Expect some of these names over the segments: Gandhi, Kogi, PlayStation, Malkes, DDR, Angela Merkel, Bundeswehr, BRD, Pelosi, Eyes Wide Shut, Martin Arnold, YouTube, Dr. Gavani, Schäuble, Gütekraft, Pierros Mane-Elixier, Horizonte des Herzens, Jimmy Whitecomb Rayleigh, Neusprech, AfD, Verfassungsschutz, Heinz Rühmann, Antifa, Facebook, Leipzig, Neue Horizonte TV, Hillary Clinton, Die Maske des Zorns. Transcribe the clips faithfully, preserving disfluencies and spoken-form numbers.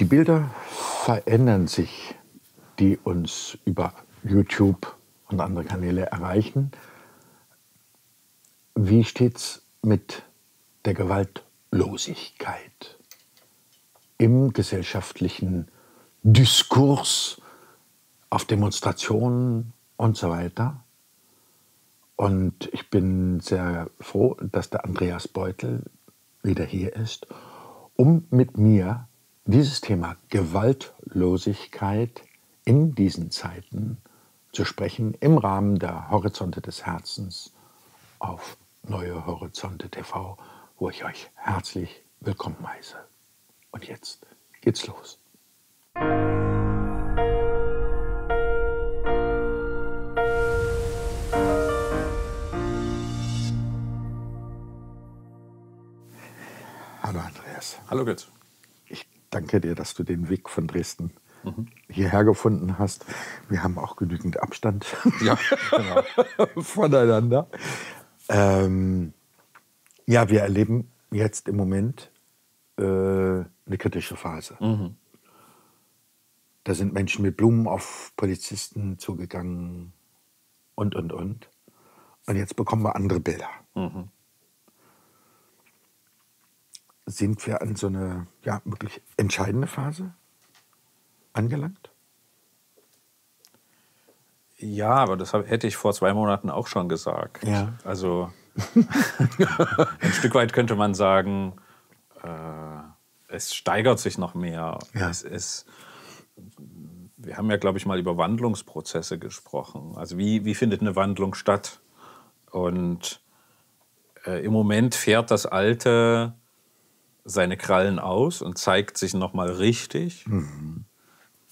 Die Bilder verändern sich, die uns über YouTube und andere Kanäle erreichen. Wie steht's mit der Gewaltlosigkeit im gesellschaftlichen Diskurs, auf Demonstrationen und so weiter? Und ich bin sehr froh, dass der Andreas Beutel wieder hier ist, um mit mir dieses Thema Gewaltlosigkeit in diesen Zeiten zu sprechen, im Rahmen der Horizonte des Herzens auf Neue Horizonte T V, wo ich euch herzlich willkommen heiße. Und jetzt geht's los. Hallo Andreas. Hallo Götz. Ich danke dir, dass du den Weg von Dresden mhm. hierher gefunden hast. Wir haben auch genügend Abstand ja, genau. voneinander. Ähm, ja, wir erleben jetzt im Moment äh, eine kritische Phase. Mhm. Da sind Menschen mit Blumen auf Polizisten zugegangen und, und, und. Und jetzt bekommen wir andere Bilder. Mhm. Sind wir an so eine ja, wirklich entscheidende Phase angelangt? Ja, aber das hätte ich vor zwei Monaten auch schon gesagt. Ja. Also ein Stück weit könnte man sagen, äh, es steigert sich noch mehr. Ja. Es ist, wir haben ja, glaube ich, mal über Wandlungsprozesse gesprochen. Also wie, wie findet eine Wandlung statt? Und äh, im Moment fährt das Alte seine Krallen aus und zeigt sich noch mal richtig. Mhm.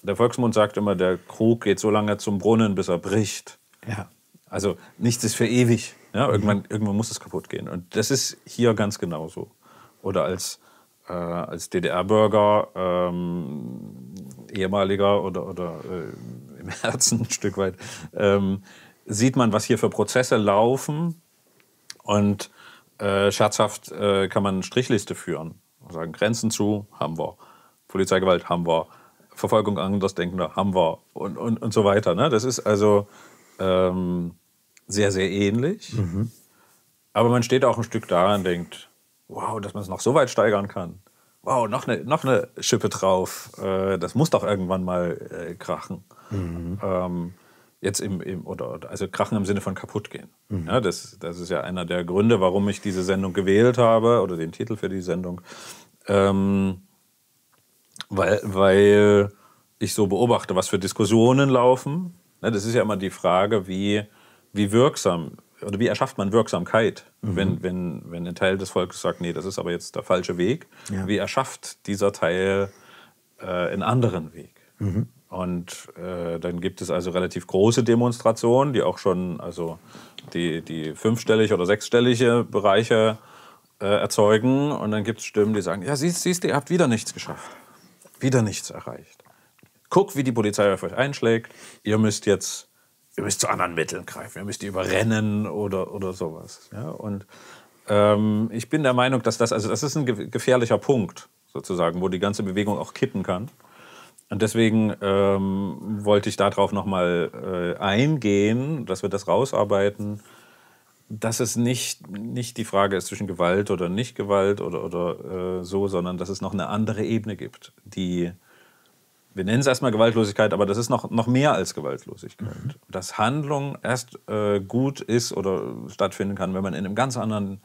Der Volksmund sagt immer, der Krug geht so lange zum Brunnen, bis er bricht. Ja. Also nichts ist für ewig. Ja, irgendwann, mhm. irgendwann muss es kaputt gehen. Und das ist hier ganz genauso. Oder als, äh, als D D R-Bürger, ähm, ehemaliger oder, oder äh, im Herzen ein Stück weit, ähm, sieht man, was hier für Prozesse laufen. Und äh, scherzhaft äh, kann man eine Strichliste führen. Und sagen, Grenzen zu, haben wir. Polizeigewalt, haben wir. Verfolgung Andersdenkender haben wir und, und, und so weiter. Ne? Das ist also ähm, sehr, sehr ähnlich. Mhm. Aber man steht auch ein Stück da und denkt, wow, dass man es noch so weit steigern kann. Wow, noch eine noch eine Schippe drauf. Äh, das muss doch irgendwann mal äh, krachen. Mhm. Ähm, jetzt im, im oder, also krachen im Sinne von kaputt gehen. Mhm. Ja, das, das ist ja einer der Gründe, warum ich diese Sendung gewählt habe oder den Titel für die Sendung. Ähm, Weil, weil ich so beobachte, was für Diskussionen laufen. Das ist ja immer die Frage, wie, wie wirksam oder wie erschafft man Wirksamkeit, mhm. wenn, wenn, wenn ein Teil des Volkes sagt, nee, das ist aber jetzt der falsche Weg. Ja. Wie erschafft dieser Teil äh, einen anderen Weg? Mhm. Und äh, dann gibt es also relativ große Demonstrationen, die auch schon also die, die fünfstellige oder sechsstellige Bereiche äh, erzeugen. Und dann gibt es Stimmen, die sagen, ja, siehst, siehst, ihr habt wieder nichts geschafft. Wieder nichts erreicht. Guck, wie die Polizei auf euch einschlägt. Ihr müsst jetzt, ihr müsst zu anderen Mitteln greifen. Ihr müsst die überrennen oder, oder sowas. Ja, und ähm, ich bin der Meinung, dass das, also das ist ein gefährlicher Punkt, sozusagen, wo die ganze Bewegung auch kippen kann. Und deswegen ähm, wollte ich darauf nochmal äh, eingehen, dass wir das rausarbeiten, dass es nicht, nicht die Frage ist zwischen Gewalt oder Nicht-Gewalt oder, oder äh, so, sondern dass es noch eine andere Ebene gibt, die, wir nennen es erstmal Gewaltlosigkeit, aber das ist noch, noch mehr als Gewaltlosigkeit. Mhm. Dass Handlung erst äh, gut ist oder stattfinden kann, wenn man in, einem ganz anderen,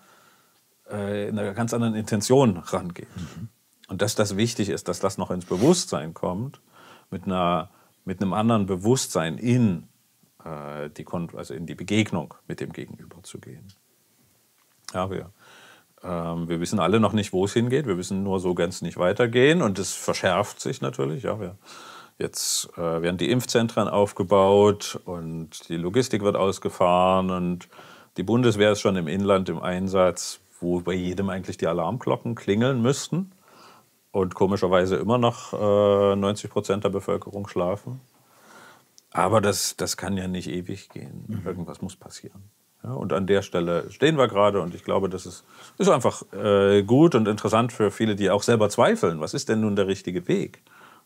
äh, in einer ganz anderen Intention rangeht. Mhm. Und dass das wichtig ist, dass das noch ins Bewusstsein kommt, mit, einer, mit einem anderen Bewusstsein in Die, also in die Begegnung mit dem Gegenüber zu gehen. Ja, wir, ähm, wir wissen alle noch nicht, wo es hingeht. Wir wissen nur, so ganz nicht weitergehen. Und das verschärft sich natürlich. Ja, wir, jetzt äh, werden die Impfzentren aufgebaut und die Logistik wird ausgefahren. Und die Bundeswehr ist schon im Inland im Einsatz, wo bei jedem eigentlich die Alarmglocken klingeln müssten. Und komischerweise immer noch äh, neunzig Prozent der Bevölkerung schlafen. Aber das, das kann ja nicht ewig gehen. Irgendwas muss passieren. Ja, und an der Stelle stehen wir gerade und ich glaube, das ist, ist einfach äh, gut und interessant für viele, die auch selber zweifeln. Was ist denn nun der richtige Weg?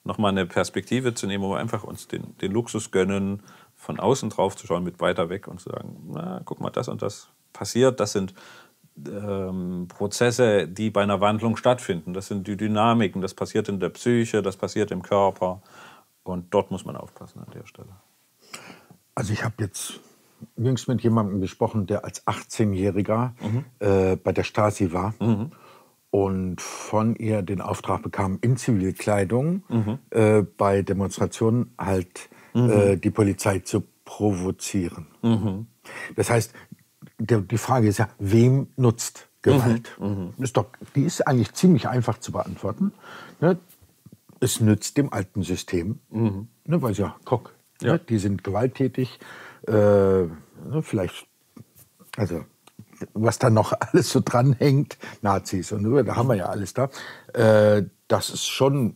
Nochmal eine Perspektive zu nehmen, wo wir einfach uns den, den Luxus gönnen, von außen drauf zu schauen, mit weiter weg und zu sagen, na, guck mal, das und das passiert, das sind ähm, Prozesse, die bei einer Wandlung stattfinden, das sind die Dynamiken, das passiert in der Psyche, das passiert im Körper und dort muss man aufpassen an der Stelle. Also ich habe jetzt jüngst mit jemandem gesprochen, der als achtzehnjähriger mhm. äh, bei der Stasi war mhm. und von ihr den Auftrag bekam, in Zivilkleidung mhm. äh, bei Demonstrationen halt mhm. äh, die Polizei zu provozieren. Mhm. Das heißt, der, die Frage ist ja, wem nutzt Gewalt? Mhm. Mhm. Ist doch, die ist eigentlich ziemlich einfach zu beantworten. Ne? Es nützt dem alten System, mhm. ne? Weil ja, guck, ja. Ne? Die sind gewalttätig. Äh, vielleicht, also was da noch alles so dranhängt, Nazis und so, da haben wir ja alles da, äh, das ist schon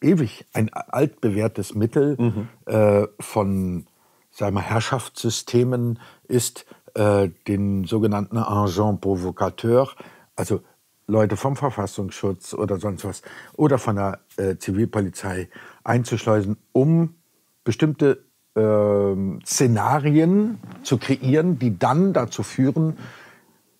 ewig ein altbewährtes Mittel mhm. äh, von, sagen wir, Herrschaftssystemen ist, äh, den sogenannten Agent Provocateur, also Leute vom Verfassungsschutz oder sonst was, oder von der äh, Zivilpolizei einzuschleusen, um bestimmte Ähm, Szenarien zu kreieren, die dann dazu führen,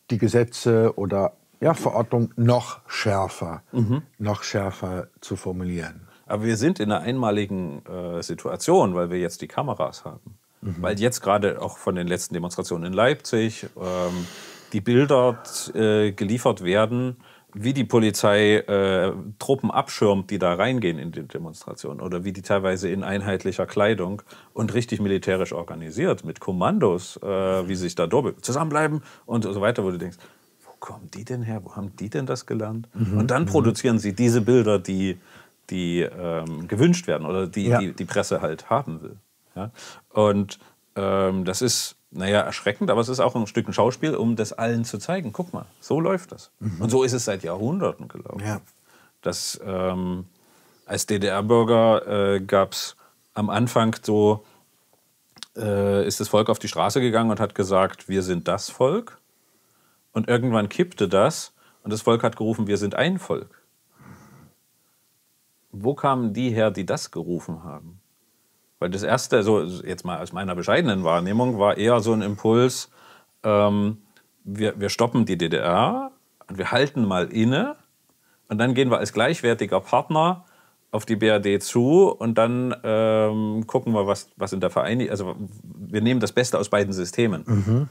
die Gesetze oder ja, Verordnungen noch schärfer, mhm. noch schärfer zu formulieren. Aber wir sind in einer einmaligen äh, Situation, weil wir jetzt die Kameras haben. Mhm. Weil jetzt gerade auch von den letzten Demonstrationen in Leipzig ähm, die Bilder äh, geliefert werden, wie die Polizei äh, Truppen abschirmt, die da reingehen in die Demonstrationen, oder wie die teilweise in einheitlicher Kleidung und richtig militärisch organisiert, mit Kommandos, äh, wie sich da zusammenbleiben und so weiter, wo du denkst, wo kommen die denn her, wo haben die denn das gelernt? Mhm. Und dann produzieren sie diese Bilder, die, die ähm, gewünscht werden oder die, ja. die die Presse halt haben will. Ja? Und ähm, das ist... Naja, erschreckend, aber es ist auch ein Stück ein Schauspiel, um das allen zu zeigen. Guck mal, so läuft das. Mhm. Und so ist es seit Jahrhunderten gelaufen. Ja. Das, ähm, als D D R-Bürger äh, gab es am Anfang so, äh, ist das Volk auf die Straße gegangen und hat gesagt, wir sind das Volk. Und irgendwann kippte das und das Volk hat gerufen, wir sind ein Volk. Wo kamen die her, die das gerufen haben? Weil das erste, so jetzt mal aus meiner bescheidenen Wahrnehmung, war eher so ein Impuls, ähm, wir, wir stoppen die D D R und wir halten mal inne und dann gehen wir als gleichwertiger Partner auf die B R D zu und dann ähm, gucken wir, was, was in der Vereinigung, also wir nehmen das Beste aus beiden Systemen. Mhm.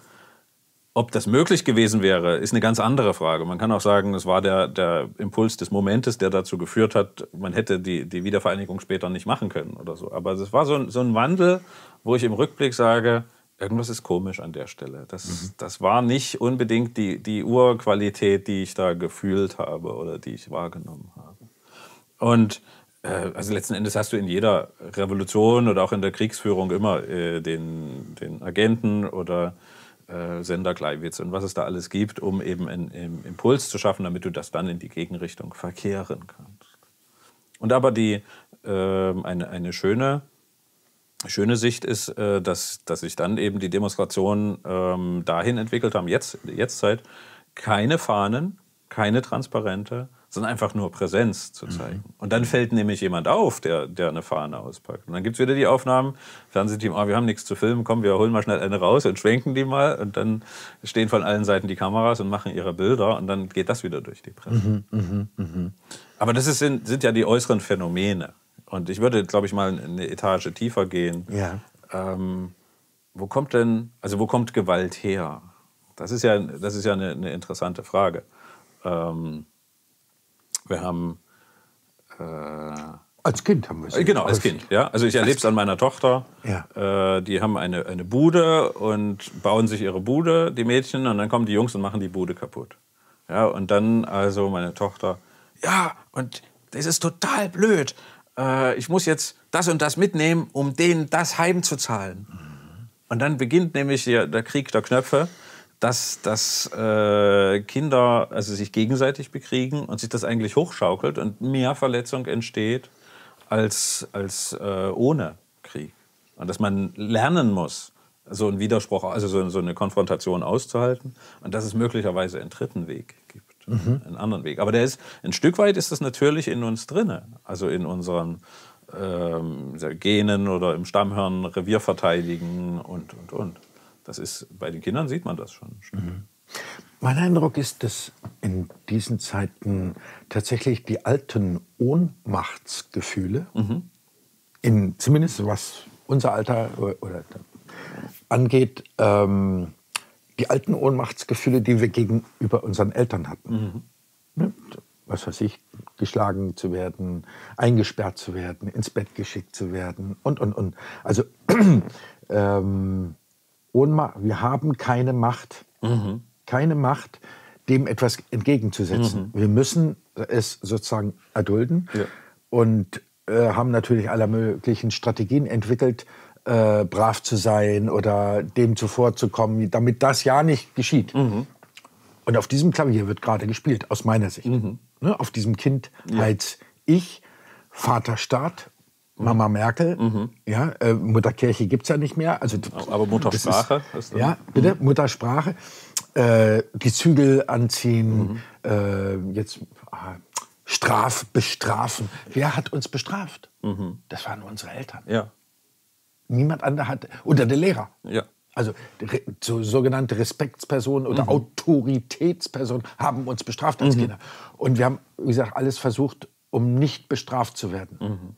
Ob das möglich gewesen wäre, ist eine ganz andere Frage. Man kann auch sagen, es war der, der Impuls des Momentes, der dazu geführt hat, man hätte die, die Wiedervereinigung später nicht machen können oder so. Aber es war so ein, so ein Wandel, wo ich im Rückblick sage, irgendwas ist komisch an der Stelle. Das, mhm. das war nicht unbedingt die, die Urqualität, die ich da gefühlt habe oder die ich wahrgenommen habe. Und äh, also letzten Endes hast du in jeder Revolution oder auch in der Kriegsführung immer äh, den, den Agenten oder Sender Gleiwitz und was es da alles gibt, um eben einen, einen Impuls zu schaffen, damit du das dann in die Gegenrichtung verkehren kannst. Und aber die, äh, eine, eine schöne, schöne Sicht ist, äh, dass, dass sich dann eben die Demonstrationen äh, dahin entwickelt haben, jetzt in der Jetztzeit, keine Fahnen, keine Transparente, sondern einfach nur Präsenz zu zeigen. Mhm. Und dann fällt nämlich jemand auf, der, der eine Fahne auspackt. Und dann gibt es wieder die Aufnahmen, Fernsehteam, ah, wir haben nichts zu filmen, komm, wir holen mal schnell eine raus und schwenken die mal. Und dann stehen von allen Seiten die Kameras und machen ihre Bilder und dann geht das wieder durch die Presse. Mhm, mh, mh. Aber das ist, sind, sind ja die äußeren Phänomene. Und ich würde, glaube ich, mal eine Etage tiefer gehen. Ja. Ähm, wo kommt denn, also wo kommt Gewalt her? Das ist ja, das ist ja eine, eine interessante Frage. Ähm, Wir haben äh, als Kind haben wir es. Genau, als Kind. Ja, also ich erlebe es an meiner Tochter. Ja. Äh, die haben eine eine Bude und bauen sich ihre Bude, die Mädchen, und dann kommen die Jungs und machen die Bude kaputt. Ja, und dann also meine Tochter. Ja, und das ist total blöd. Äh, ich muss jetzt das und das mitnehmen, um denen das heimzuzahlen. Mhm. Und dann beginnt nämlich der, der Krieg der Knöpfe. dass, dass äh, Kinder also sich gegenseitig bekriegen und sich das eigentlich hochschaukelt und mehr Verletzung entsteht als, als äh, ohne Krieg. Und dass man lernen muss, äh, so einen Widerspruch, also so, so eine Konfrontation auszuhalten und dass es möglicherweise einen dritten Weg gibt, mhm. einen anderen Weg. Aber der ist, ein Stück weit ist das natürlich in uns drinne, also in unseren ähm, Genen oder im Stammhirn, Revier verteidigen und, und, und. Das ist, bei den Kindern sieht man das schon. Mhm. Mein Eindruck ist, dass in diesen Zeiten tatsächlich die alten Ohnmachtsgefühle, mhm. in, zumindest was unser Alter oder, oder angeht, ähm, die alten Ohnmachtsgefühle, die wir gegenüber unseren Eltern hatten. Mhm. Was weiß ich, geschlagen zu werden, eingesperrt zu werden, ins Bett geschickt zu werden und, und, und. Also ähm, Ohnmacht, wir haben keine Macht, mhm. keine Macht, dem etwas entgegenzusetzen. Mhm. Wir müssen es sozusagen erdulden ja. und äh, haben natürlich aller möglichen Strategien entwickelt, Äh, brav zu sein oder dem zuvorzukommen, damit das ja nicht geschieht. Mhm. Und auf diesem Klavier wird gerade gespielt, aus meiner Sicht. Mhm. Ne, auf diesem Kindheits-Ich, ja. Vater Staat, mhm. Mama Merkel, mhm. ja, äh, Mutterkirche gibt es ja nicht mehr. Also, aber Muttersprache? Das ist, ist ja, bitte, mhm. Muttersprache. Äh, die Zügel anziehen, mhm. äh, jetzt ah, Straf, bestrafen. Wer hat uns bestraft? Mhm. Das waren unsere Eltern. Ja. Niemand anderer hat, unter den Lehrer. Ja. Also re, so, sogenannte Respektspersonen oder mhm. Autoritätspersonen haben uns bestraft als mhm. Kinder. Und wir haben, wie gesagt, alles versucht, um nicht bestraft zu werden. Mhm.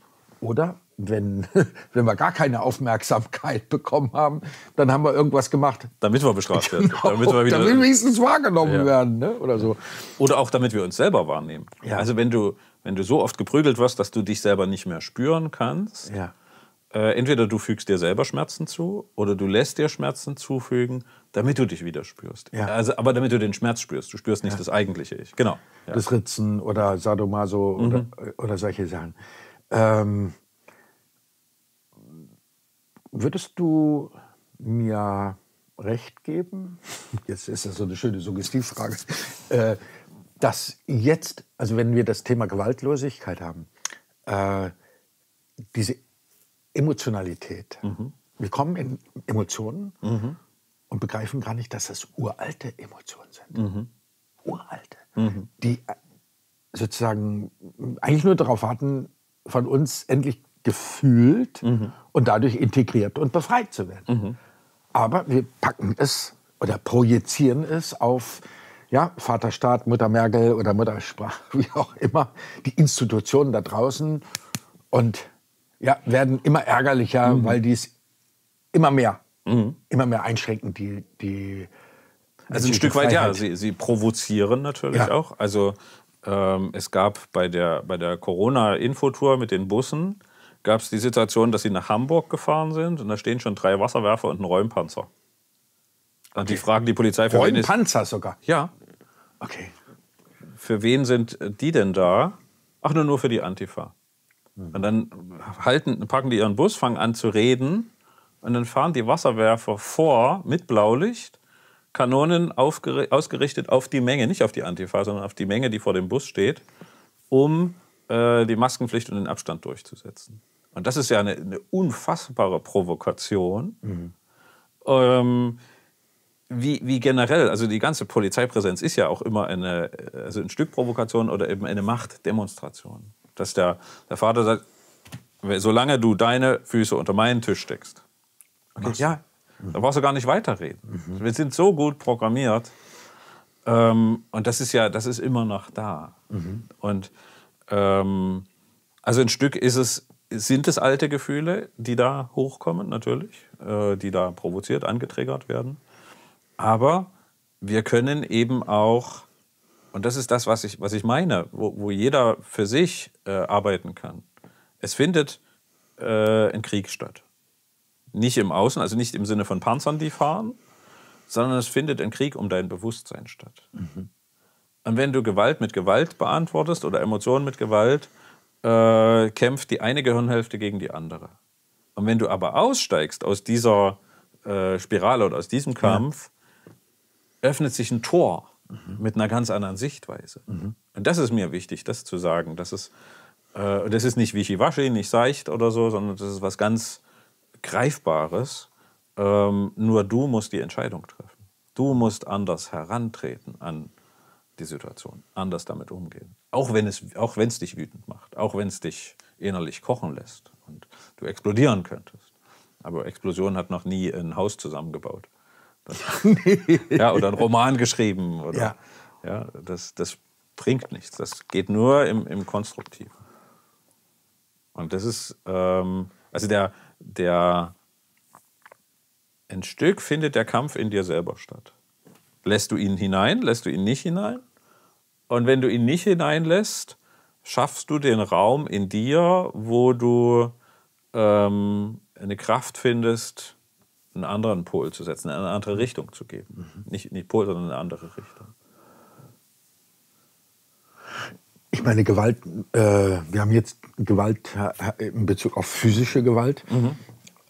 Oder, wenn, wenn wir gar keine Aufmerksamkeit bekommen haben, dann haben wir irgendwas gemacht. Damit wir bestraft werden. Genau, damit wir wieder, damit wir wenigstens wahrgenommen ja. werden. Ne? Oder so. Oder auch, damit wir uns selber wahrnehmen. Ja. Also wenn du, wenn du so oft geprügelt wirst, dass du dich selber nicht mehr spüren kannst, ja. entweder du fügst dir selber Schmerzen zu oder du lässt dir Schmerzen zufügen, damit du dich wieder spürst. Ja. Also, aber damit du den Schmerz spürst. Du spürst nicht ja. das eigentliche Ich. Genau. Ja. Das Ritzen oder Sadomaso mhm. oder, oder solche Sachen. Ähm, würdest du mir recht geben, jetzt ist das so eine schöne Suggestivfrage, äh, dass jetzt, also wenn wir das Thema Gewaltlosigkeit haben, äh, diese Emotionalität. Mhm. Wir kommen in Emotionen mhm. und begreifen gar nicht, dass das uralte Emotionen sind. Mhm. Uralte. Mhm. Die sozusagen eigentlich nur darauf warten, von uns endlich gefühlt mhm. und dadurch integriert und befreit zu werden. Mhm. Aber wir packen es oder projizieren es auf ja, Vater Staat, Mutter Merkel oder Muttersprache, wie auch immer, die Institutionen da draußen und ja, werden immer ärgerlicher, mhm. weil die es immer mehr, mhm. immer mehr einschränken, die, die also ein Stück Freiheit. Weit, ja. Sie, sie provozieren natürlich ja. auch. Also ähm, es gab bei der, bei der Corona-Infotour mit den Bussen, gab es die Situation, dass sie nach Hamburg gefahren sind und da stehen schon drei Wasserwerfer und ein Räumpanzer. Und okay. die fragen die Polizei, für wen ist... Räumpanzer sogar? Ja. Okay. Für wen sind die denn da? Ach, nur, nur für die Antifa. Und dann halten, packen die ihren Bus, fangen an zu reden und dann fahren die Wasserwerfer vor mit Blaulicht, Kanonen ausgerichtet auf die Menge, nicht auf die Antifa, sondern auf die Menge, die vor dem Bus steht, um äh, die Maskenpflicht und den Abstand durchzusetzen. Und das ist ja eine, eine unfassbare Provokation. Mhm. Ähm, Wie, wie generell, also die ganze Polizeipräsenz ist ja auch immer eine, also ein Stück Provokation oder eben eine Machtdemonstration. Dass der, der Vater sagt, solange du deine Füße unter meinen Tisch steckst, okay, ja, mhm. da brauchst du gar nicht weiterreden. Mhm. Wir sind so gut programmiert ähm, und das ist ja, das ist immer noch da. Mhm. Und ähm, also ein Stück ist es, sind es alte Gefühle, die da hochkommen natürlich, äh, die da provoziert, angetriggert werden. Aber wir können eben auch, und das ist das, was ich, was ich meine, wo, wo jeder für sich äh, arbeiten kann. Es findet äh, ein Krieg statt. Nicht im Außen, also nicht im Sinne von Panzern, die fahren, sondern es findet ein Krieg um dein Bewusstsein statt. Mhm. Und wenn du Gewalt mit Gewalt beantwortest oder Emotionen mit Gewalt, äh, kämpft die eine Gehirnhälfte gegen die andere. Und wenn du aber aussteigst aus dieser äh, Spirale oder aus diesem Kampf, ja. öffnet sich ein Tor mhm. mit einer ganz anderen Sichtweise. Mhm. Und das ist mir wichtig, das zu sagen. Das ist, äh, das ist nicht wischiwaschi, nicht seicht oder so, sondern das ist was ganz Greifbares. Ähm, nur du musst die Entscheidung treffen. Du musst anders herantreten an die Situation, anders damit umgehen. Auch wenn es, auch wenn es dich wütend macht, auch wenn es dich innerlich kochen lässt und du explodieren könntest. Aber Explosion hat noch nie ein Haus zusammengebaut. Das, nee. Ja, oder einen Roman geschrieben. Oder, ja. Ja, das, das bringt nichts. Das geht nur im, im Konstruktiven. Und das ist, ähm, also der, der, ein Stück findet der Kampf in dir selber statt. Lässt du ihn hinein, lässt du ihn nicht hinein? Und wenn du ihn nicht hineinlässt, schaffst du den Raum in dir, wo du ähm, eine Kraft findest, einen anderen Pol zu setzen, eine andere Richtung zu geben. Mhm. Nicht, nicht Pol, sondern eine andere Richtung. Ich meine, Gewalt, äh, wir haben jetzt Gewalt in Bezug auf physische Gewalt. Mhm.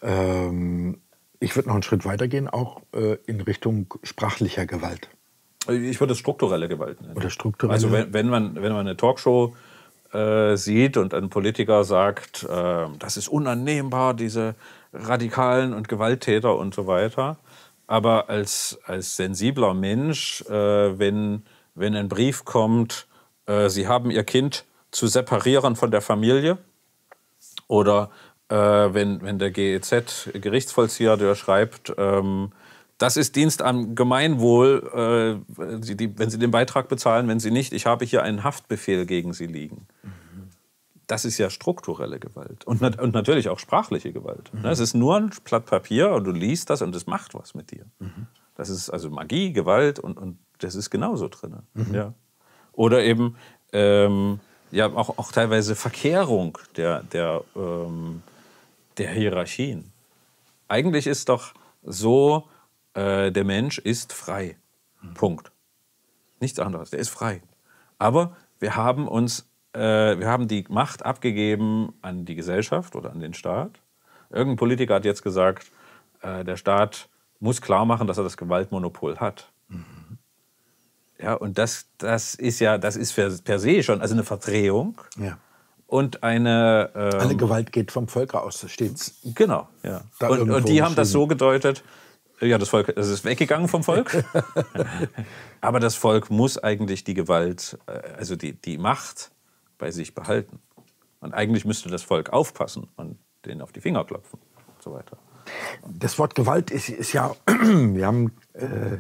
Ähm, ich würde noch einen Schritt weiter gehen, auch äh, in Richtung sprachlicher Gewalt. Ich würde es strukturelle Gewalt nennen. Oder strukturelle. Also wenn, wenn, man, wenn man eine Talkshow äh, sieht und ein Politiker sagt, äh, das ist unannehmbar, diese Radikalen und Gewalttäter und so weiter. Aber als, als sensibler Mensch, äh, wenn, wenn ein Brief kommt, äh, Sie haben Ihr Kind zu separieren von der Familie, oder äh, wenn, wenn der G E Z-Gerichtsvollzieher, der schreibt, ähm, das ist Dienst am Gemeinwohl, äh, wenn, Sie die, wenn Sie den Beitrag bezahlen, wenn Sie nicht, ich habe hier einen Haftbefehl gegen Sie liegen. Das ist ja strukturelle Gewalt und, nat und natürlich auch sprachliche Gewalt. Mhm. Es ist nur ein Blatt Papier und du liest das und es macht was mit dir. Mhm. Das ist also Magie, Gewalt und, und das ist genauso drin. Mhm. Ja. Oder eben ähm, ja, auch, auch teilweise Verkehrung der, der, ähm, der Hierarchien. Eigentlich ist doch so, äh, der Mensch ist frei. Mhm. Punkt. Nichts anderes, der ist frei. Aber wir haben uns Wir haben die Macht abgegeben an die Gesellschaft oder an den Staat. Irgendein Politiker hat jetzt gesagt, der Staat muss klar machen, dass er das Gewaltmonopol hat. Mhm. Ja, und das, das ist ja, das ist per se schon also eine Verdrehung. Ja. Und eine... Ähm, Alle Gewalt geht vom Volk aus, das steht's. Genau, ja. Und, und die haben das so gedeutet, ja, das Volk, das ist weggegangen vom Volk. Aber das Volk muss eigentlich die Gewalt, also die, die Macht bei sich behalten. Und eigentlich müsste das Volk aufpassen und denen auf die Finger klopfen und so weiter. Das Wort Gewalt ist, ist ja, wir haben äh,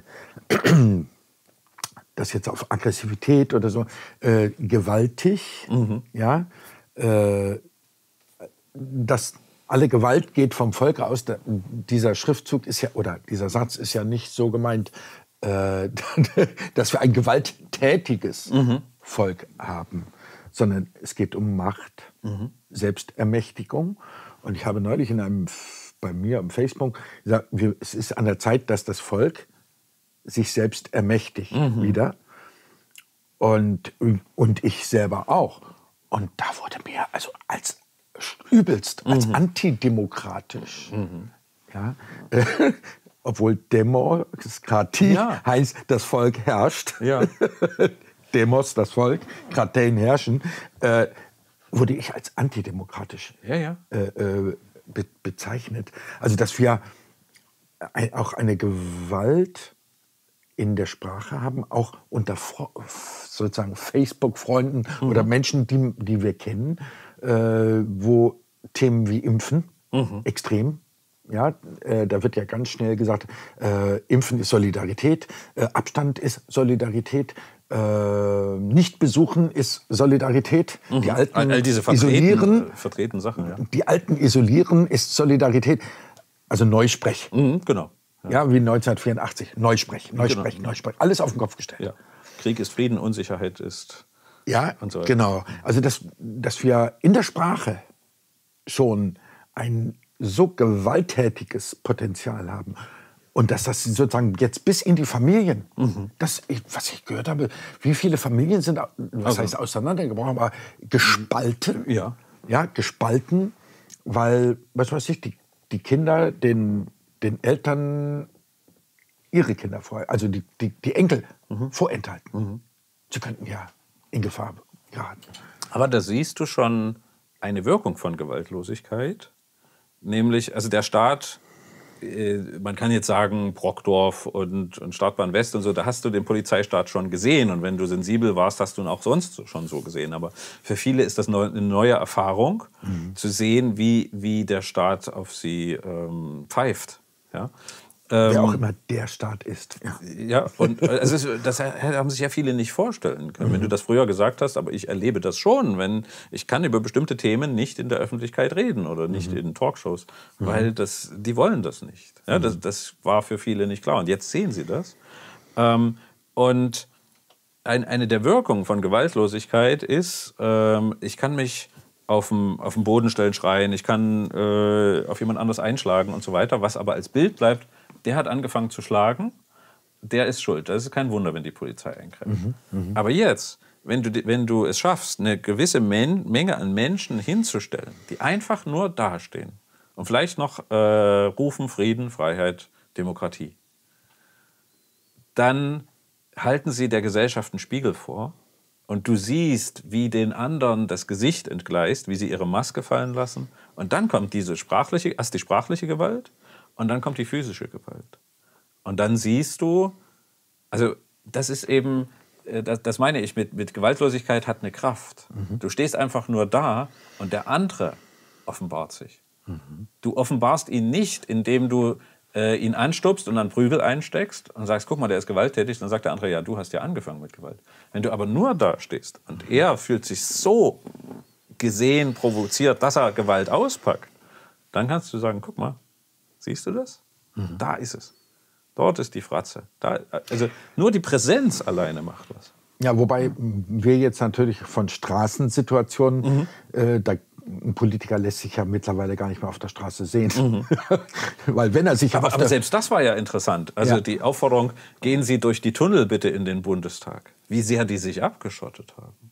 das jetzt auf Aggressivität oder so, äh, gewaltig, mhm. ja, äh, dass alle Gewalt geht vom Volk aus, da, dieser Schriftzug ist ja, oder dieser Satz ist ja nicht so gemeint, äh, dass wir ein gewalttätiges mhm. Volk haben. Sondern es geht um Macht, mhm. Selbstermächtigung. Und ich habe neulich in einem, bei mir am Facebook gesagt, wir, es ist an der Zeit, dass das Volk sich selbst ermächtigt mhm. wieder. Und, und ich selber auch. Und da wurde mir also als übelst, mhm. als antidemokratisch. Mhm. Ja, äh, obwohl Demokratie ja. heißt, das Volk herrscht. Ja. Demos, das Volk, Kratein herrschen, äh, wurde ich als antidemokratisch ja, ja. Äh, äh, be bezeichnet. Also, dass wir ein, auch eine Gewalt in der Sprache haben, auch unter sozusagen Facebook-Freunden mhm. oder Menschen, die, die wir kennen, äh, wo Themen wie Impfen mhm. extrem, ja, äh, da wird ja ganz schnell gesagt, äh, Impfen ist Solidarität, äh, Abstand ist Solidarität, Äh, nicht besuchen ist Solidarität. Mhm. Die Alten all, all diese vertreten, isolieren, vertreten Sachen, ja. Die Alten isolieren ist Solidarität. Also Neusprech. Mhm, genau. Ja. ja, wie neunzehnhundertvierundachtzig. Neusprech, Neusprech, genau. Neusprech. Alles auf den Kopf gestellt. Ja. Krieg ist Frieden, Unsicherheit ist. Ja, und so weiter. Genau. Also, dass, dass wir in der Sprache schon ein so gewalttätiges Potenzial haben. Und dass das sozusagen jetzt bis in die Familien, mhm. das, was ich gehört habe, wie viele Familien sind, was okay. heißt auseinandergebrochen, aber gespalten, ja. ja, gespalten, weil, was weiß ich, die, die Kinder den, den Eltern ihre Kinder vor, also die, die, die Enkel mhm. vorenthalten. Mhm. Sie könnten ja in Gefahr geraten. Aber da siehst du schon eine Wirkung von Gewaltlosigkeit, nämlich, also der Staat man kann jetzt sagen, Brockdorf und, und Startbahn West und so, da hast du den Polizeistaat schon gesehen. Und wenn du sensibel warst, hast du ihn auch sonst schon so gesehen. Aber für viele ist das eine neue Erfahrung, mhm. zu sehen, wie, wie der Staat auf sie ähm, pfeift. Ja? Ähm, Wer auch immer der Staat ist. Ja, ja, und also es ist, das haben sich ja viele nicht vorstellen können. Mhm. Wenn du das früher gesagt hast, aber ich erlebe das schon, wenn ich kann über bestimmte Themen nicht in der Öffentlichkeit reden oder nicht mhm. in Talkshows, mhm. weil das, die wollen das nicht. Ja, das, das war für viele nicht klar. Und jetzt sehen sie das. Ähm, und ein, eine der Wirkungen von Gewaltlosigkeit ist, ähm, ich kann mich auf dem, auf dem Boden stellen, schreien, ich kann äh, auf jemand anderes einschlagen und so weiter, was aber als Bild bleibt, der hat angefangen zu schlagen, der ist schuld. Das ist kein Wunder, wenn die Polizei eingreift. Mhm, mh. Aber jetzt, wenn du, wenn du es schaffst, eine gewisse Men- Menge an Menschen hinzustellen, die einfach nur dastehen und vielleicht noch äh, rufen Frieden, Freiheit, Demokratie, dann halten sie der Gesellschaft einen Spiegel vor und du siehst, wie den anderen das Gesicht entgleist, wie sie ihre Maske fallen lassen. Und dann kommt diese sprachliche, erst die sprachliche Gewalt, und dann kommt die physische Gewalt. Und dann siehst du, also das ist eben, das, das meine ich mit, mit Gewaltlosigkeit hat eine Kraft. Mhm. Du stehst einfach nur da und der andere offenbart sich. Mhm. Du offenbarst ihn nicht, indem du äh, ihn anstupst und dann Prügel einsteckst und sagst, guck mal, der ist gewalttätig. Dann sagt der andere, ja, du hast ja angefangen mit Gewalt. Wenn du aber nur da stehst und er fühlt sich so gesehen, provoziert, dass er Gewalt auspackt, dann kannst du sagen, guck mal, siehst du das? Mhm. Da ist es. Dort ist die Fratze. Da, also nur die Präsenz alleine macht was. Ja, wobei wir jetzt natürlich von Straßensituationen, mhm. äh, da, ein Politiker lässt sich ja mittlerweile gar nicht mehr auf der Straße sehen. Mhm. Weil wenn er sich aber, auf aber selbst das war ja interessant. Also ja. die Aufforderung, gehen Sie durch die Tunnel bitte in den Bundestag. Wie sehr die sich abgeschottet haben.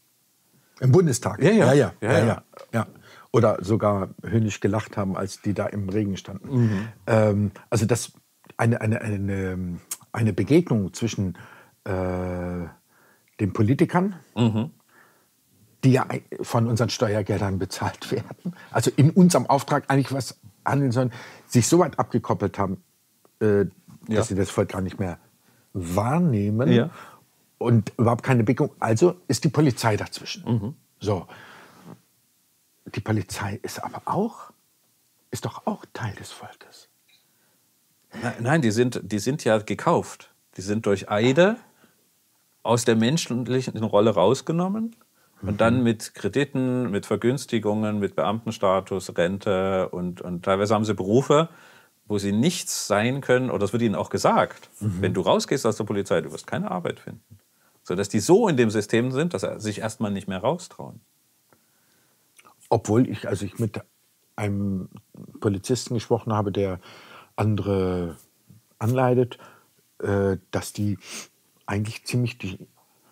Im Bundestag? Ja, ja, ja, ja, ja, ja, ja. ja. Oder sogar höhnisch gelacht haben, als die da im Regen standen. Mhm. Ähm, also das eine, eine, eine, eine Begegnung zwischen äh, den Politikern, mhm. die ja von unseren Steuergeldern bezahlt werden, also in unserem Auftrag eigentlich was handeln sollen, sich so weit abgekoppelt haben, äh, ja. dass sie das Volk gar nicht mehr wahrnehmen ja. und überhaupt keine Begegnung. Also ist die Polizei dazwischen. Mhm. So. Die Polizei ist aber auch, ist doch auch Teil des Volkes. Nein, nein, die sind, die sind ja gekauft. Die sind durch Eide aus der menschlichen Rolle rausgenommen und mhm. dann mit Krediten, mit Vergünstigungen, mit Beamtenstatus, Rente und, und teilweise haben sie Berufe, wo sie nichts sein können, oder das wird ihnen auch gesagt, mhm. wenn du rausgehst aus der Polizei, du wirst keine Arbeit finden. Sodass die so in dem System sind, dass sie sich erstmal nicht mehr raustrauen. Obwohl ich, als ich mit einem Polizisten gesprochen habe, der andere anleitet, äh, dass die eigentlich ziemlich die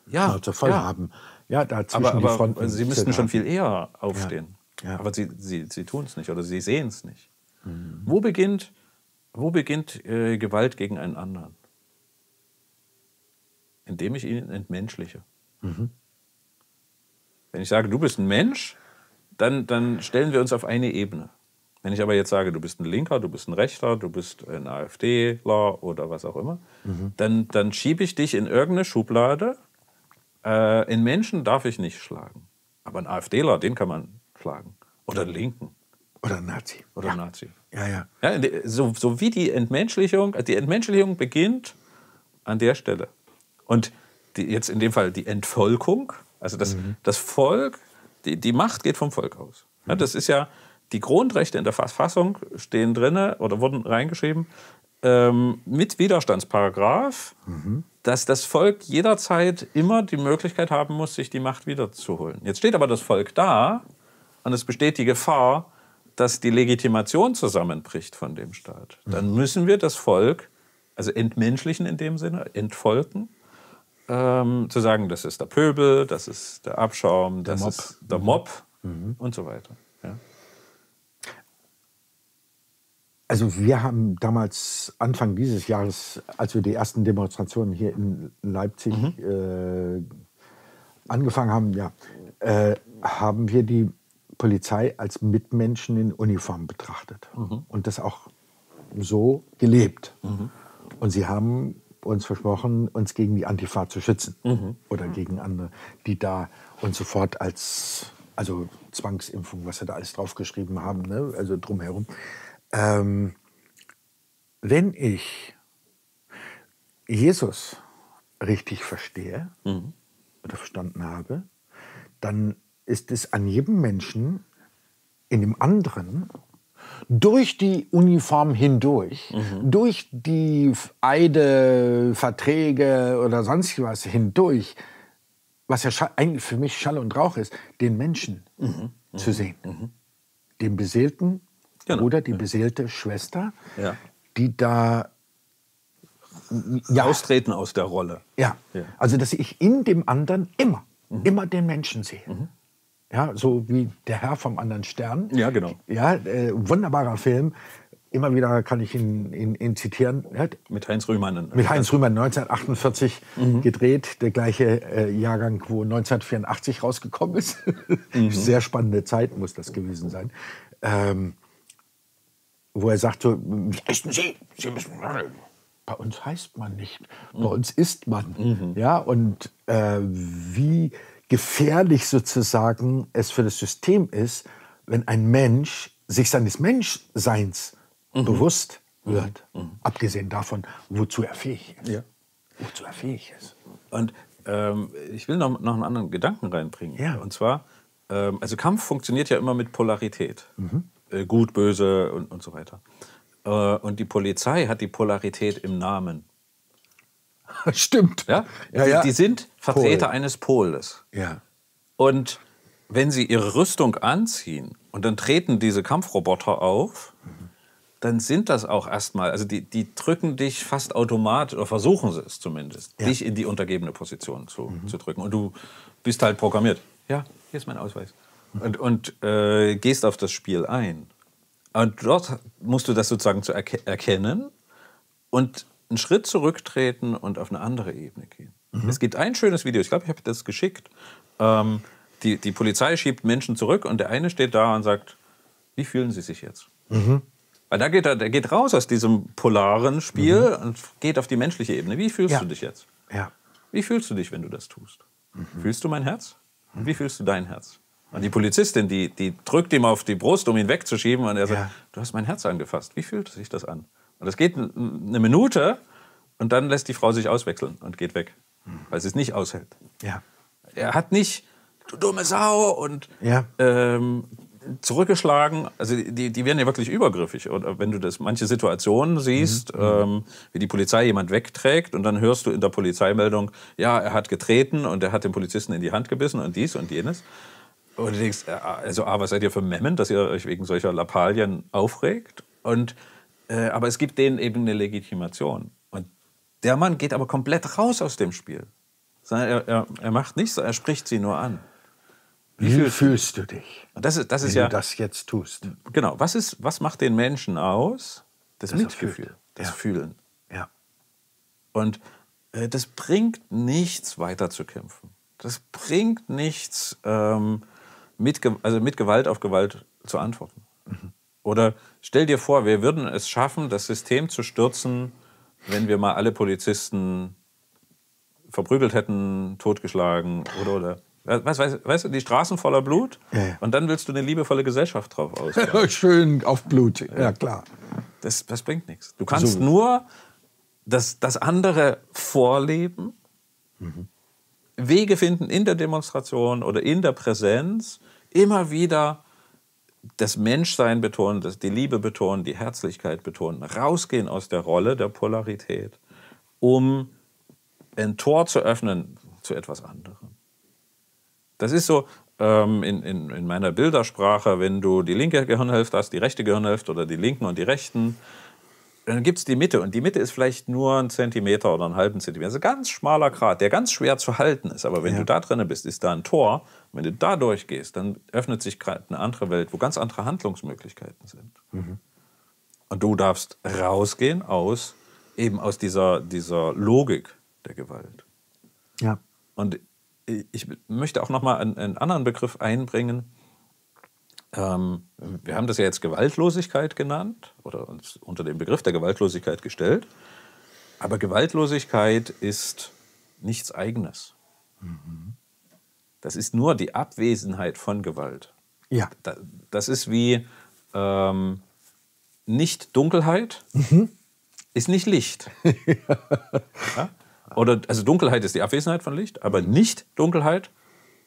ja, Schnauze voll ja. haben. Ja, da zwischen aber, aber die Fronten. Also sie müssten schon viel eher aufstehen. Ja, ja. Aber sie, sie, sie tun es nicht oder sie sehen es nicht. Mhm. Wo beginnt, wo beginnt äh, Gewalt gegen einen anderen? Indem ich ihn entmenschliche. Mhm. Wenn ich sage, du bist ein Mensch, Dann, dann stellen wir uns auf eine Ebene. Wenn ich aber jetzt sage, du bist ein Linker, du bist ein Rechter, du bist ein AfDler oder was auch immer, mhm. dann, dann schiebe ich dich in irgendeine Schublade. Äh, in Menschen darf ich nicht schlagen. Aber einen AfDler, den kann man schlagen. Oder einen Linken. Oder einen Nazi. Oder ja. einen Nazi. Ja, ja. ja so, so wie die Entmenschlichung, die Entmenschlichung beginnt an der Stelle. Und die, jetzt in dem Fall die Entvölkung, also das, mhm. das Volk, Die, die Macht geht vom Volk aus. Ja, das ist ja, die Grundrechte in der Verfassung stehen drin oder wurden reingeschrieben, ähm, mit Widerstandsparagraf, mhm. dass das Volk jederzeit immer die Möglichkeit haben muss, sich die Macht wiederzuholen. Jetzt steht aber das Volk da und es besteht die Gefahr, dass die Legitimation zusammenbricht von dem Staat. Dann müssen wir das Volk, also entmenschlichen in dem Sinne, entvolken. Ähm, zu sagen, das ist der Pöbel, das ist der Abschaum, das ist der Mob mhm. und so weiter. Ja. Also wir haben damals Anfang dieses Jahres, als wir die ersten Demonstrationen hier in Leipzig mhm. äh, angefangen haben, ja, äh, haben wir die Polizei als Mitmenschen in Uniform betrachtet mhm. und das auch so gelebt. Mhm. Und sie haben uns versprochen, uns gegen die Antifa zu schützen, mhm, oder gegen andere, die da und sofort als, also Zwangsimpfung, was sie da alles draufgeschrieben haben, ne? Also drumherum. Ähm, wenn ich Jesus richtig verstehe, mhm, oder verstanden habe, dann ist es an jedem Menschen, in dem anderen, durch die Uniform hindurch, mhm, durch die Eide, Verträge oder sonst was hindurch, was ja eigentlich für mich Schall und Rauch ist, den Menschen, mhm, zu sehen. Mhm. Den beseelten, genau, oder die, ja, beseelte Schwester, ja, die da, ja, austreten aus der Rolle. Ja, ja, also dass ich in dem anderen immer, mhm, immer den Menschen sehe. Mhm. Ja, so wie Der Herr vom anderen Stern. Ja, genau. Ja, äh, wunderbarer Film. Immer wieder kann ich ihn, ihn, ihn zitieren. Ja, mit Heinz Rühmann. Mit Heinz Rühmann, neunzehnhundertachtundvierzig, mhm, gedreht. Der gleiche äh, Jahrgang, wo neunzehnhundertvierundachtzig rausgekommen ist. Mhm. Sehr spannende Zeit muss das gewesen sein. Ähm, wo er sagt so, wie heißen Sie? Sie müssen... Bei uns heißt man nicht. Bei uns ist man. Mhm. Ja, und äh, wie... gefährlich sozusagen es für das System ist, wenn ein Mensch sich seines Menschseins, mhm, bewusst wird, mhm, abgesehen davon, wozu er fähig ist. Ja. Wozu er fähig ist. Und ähm, ich will noch, noch einen anderen Gedanken reinbringen. Ja. Und zwar, ähm, also Kampf funktioniert ja immer mit Polarität. Mhm. Äh, gut, böse und, und so weiter. Äh, und die Polizei hat die Polarität im Namen. Stimmt. Ja? Ja, ja. Die sind Vertreter Pol. eines Poles. Ja. Und wenn sie ihre Rüstung anziehen und dann treten diese Kampfroboter auf, mhm, dann sind das auch erstmal, also die, die drücken dich fast automatisch, oder versuchen sie es zumindest, ja, dich in die untergebene Position zu, mhm, zu drücken. Und du bist halt programmiert. Ja, hier ist mein Ausweis. Mhm. Und, und äh, gehst auf das Spiel ein. Und dort musst du das sozusagen zu erke- erkennen und einen Schritt zurücktreten und auf eine andere Ebene gehen. Mhm. Es gibt ein schönes Video, ich glaube, ich habe das geschickt. Ähm, die, die Polizei schiebt Menschen zurück und der eine steht da und sagt, wie fühlen Sie sich jetzt? Mhm. Weil da geht er, der geht raus aus diesem polaren Spiel, mhm, und geht auf die menschliche Ebene. Wie fühlst, ja, du dich jetzt? Ja. Wie fühlst du dich, wenn du das tust? Mhm. Fühlst du mein Herz? Und wie fühlst du dein Herz? Und die Polizistin, die, die drückt ihm auf die Brust, um ihn wegzuschieben, und er, ja, sagt, du hast mein Herz angefasst. Wie fühlt sich das an? Und das geht eine Minute und dann lässt die Frau sich auswechseln und geht weg, weil sie es nicht aushält. Ja. Er hat nicht, du dumme Sau, und, ja, ähm, zurückgeschlagen. Also die, die werden ja wirklich übergriffig. Und wenn du das manche Situationen siehst, mhm, ähm, wie die Polizei jemand wegträgt und dann hörst du in der Polizeimeldung, ja, er hat getreten und er hat den Polizisten in die Hand gebissen und dies und jenes. Und du denkst, also A, was seid ihr für Memmen, dass ihr euch wegen solcher Lappalien aufregt? Und aber es gibt denen eben eine Legitimation. Und der Mann geht aber komplett raus aus dem Spiel. Er, er, er macht nichts, er spricht sie nur an. Wie, Wie fühlst, fühlst du dich, und das ist, das ist wenn ja, du das jetzt tust? Genau, was, ist, was macht den Menschen aus? Das, das Mitgefühl, das, ja, Fühlen. Ja. Und äh, das bringt nichts, weiter zu kämpfen. Das bringt nichts, ähm, mit, also mit Gewalt auf Gewalt zu antworten. Mhm. Oder stell dir vor, wir würden es schaffen, das System zu stürzen, wenn wir mal alle Polizisten verprügelt hätten, totgeschlagen oder oder. Was, weißt, weißt du, die Straßen voller Blut, ja, ja, und dann willst du eine liebevolle Gesellschaft drauf ausbauen. Schön auf Blut, ja klar. Das, das bringt nichts. Du kannst so nur das, das andere vorleben, mhm, Wege finden in der Demonstration oder in der Präsenz, immer wieder das Menschsein betonen, das, die Liebe betonen, die Herzlichkeit betonen, rausgehen aus der Rolle der Polarität, um ein Tor zu öffnen zu etwas anderem. Das ist so ähm, in, in, in meiner Bildersprache, wenn du die linke Gehirnhälfte hast, die rechte Gehirnhälfte oder die Linken und die Rechten, dann gibt es die Mitte, und die Mitte ist vielleicht nur ein Zentimeter oder einen halben Zentimeter. Also ganz schmaler Grat, der ganz schwer zu halten ist. Aber wenn, ja, du da drin bist, ist da ein Tor. Wenn du da durchgehst, dann öffnet sich gerade eine andere Welt, wo ganz andere Handlungsmöglichkeiten sind. Mhm. Und du darfst rausgehen aus, eben aus dieser, dieser Logik der Gewalt. Ja. Und ich möchte auch noch mal einen, einen anderen Begriff einbringen, Ähm, wir haben das ja jetzt Gewaltlosigkeit genannt oder uns unter den Begriff der Gewaltlosigkeit gestellt. Aber Gewaltlosigkeit ist nichts Eigenes. Mhm. Das ist nur die Abwesenheit von Gewalt. Ja. Das ist wie ähm, nicht Dunkelheit, mhm. ist nicht Licht. Ja? Oder, also Dunkelheit ist die Abwesenheit von Licht, aber nicht Dunkelheit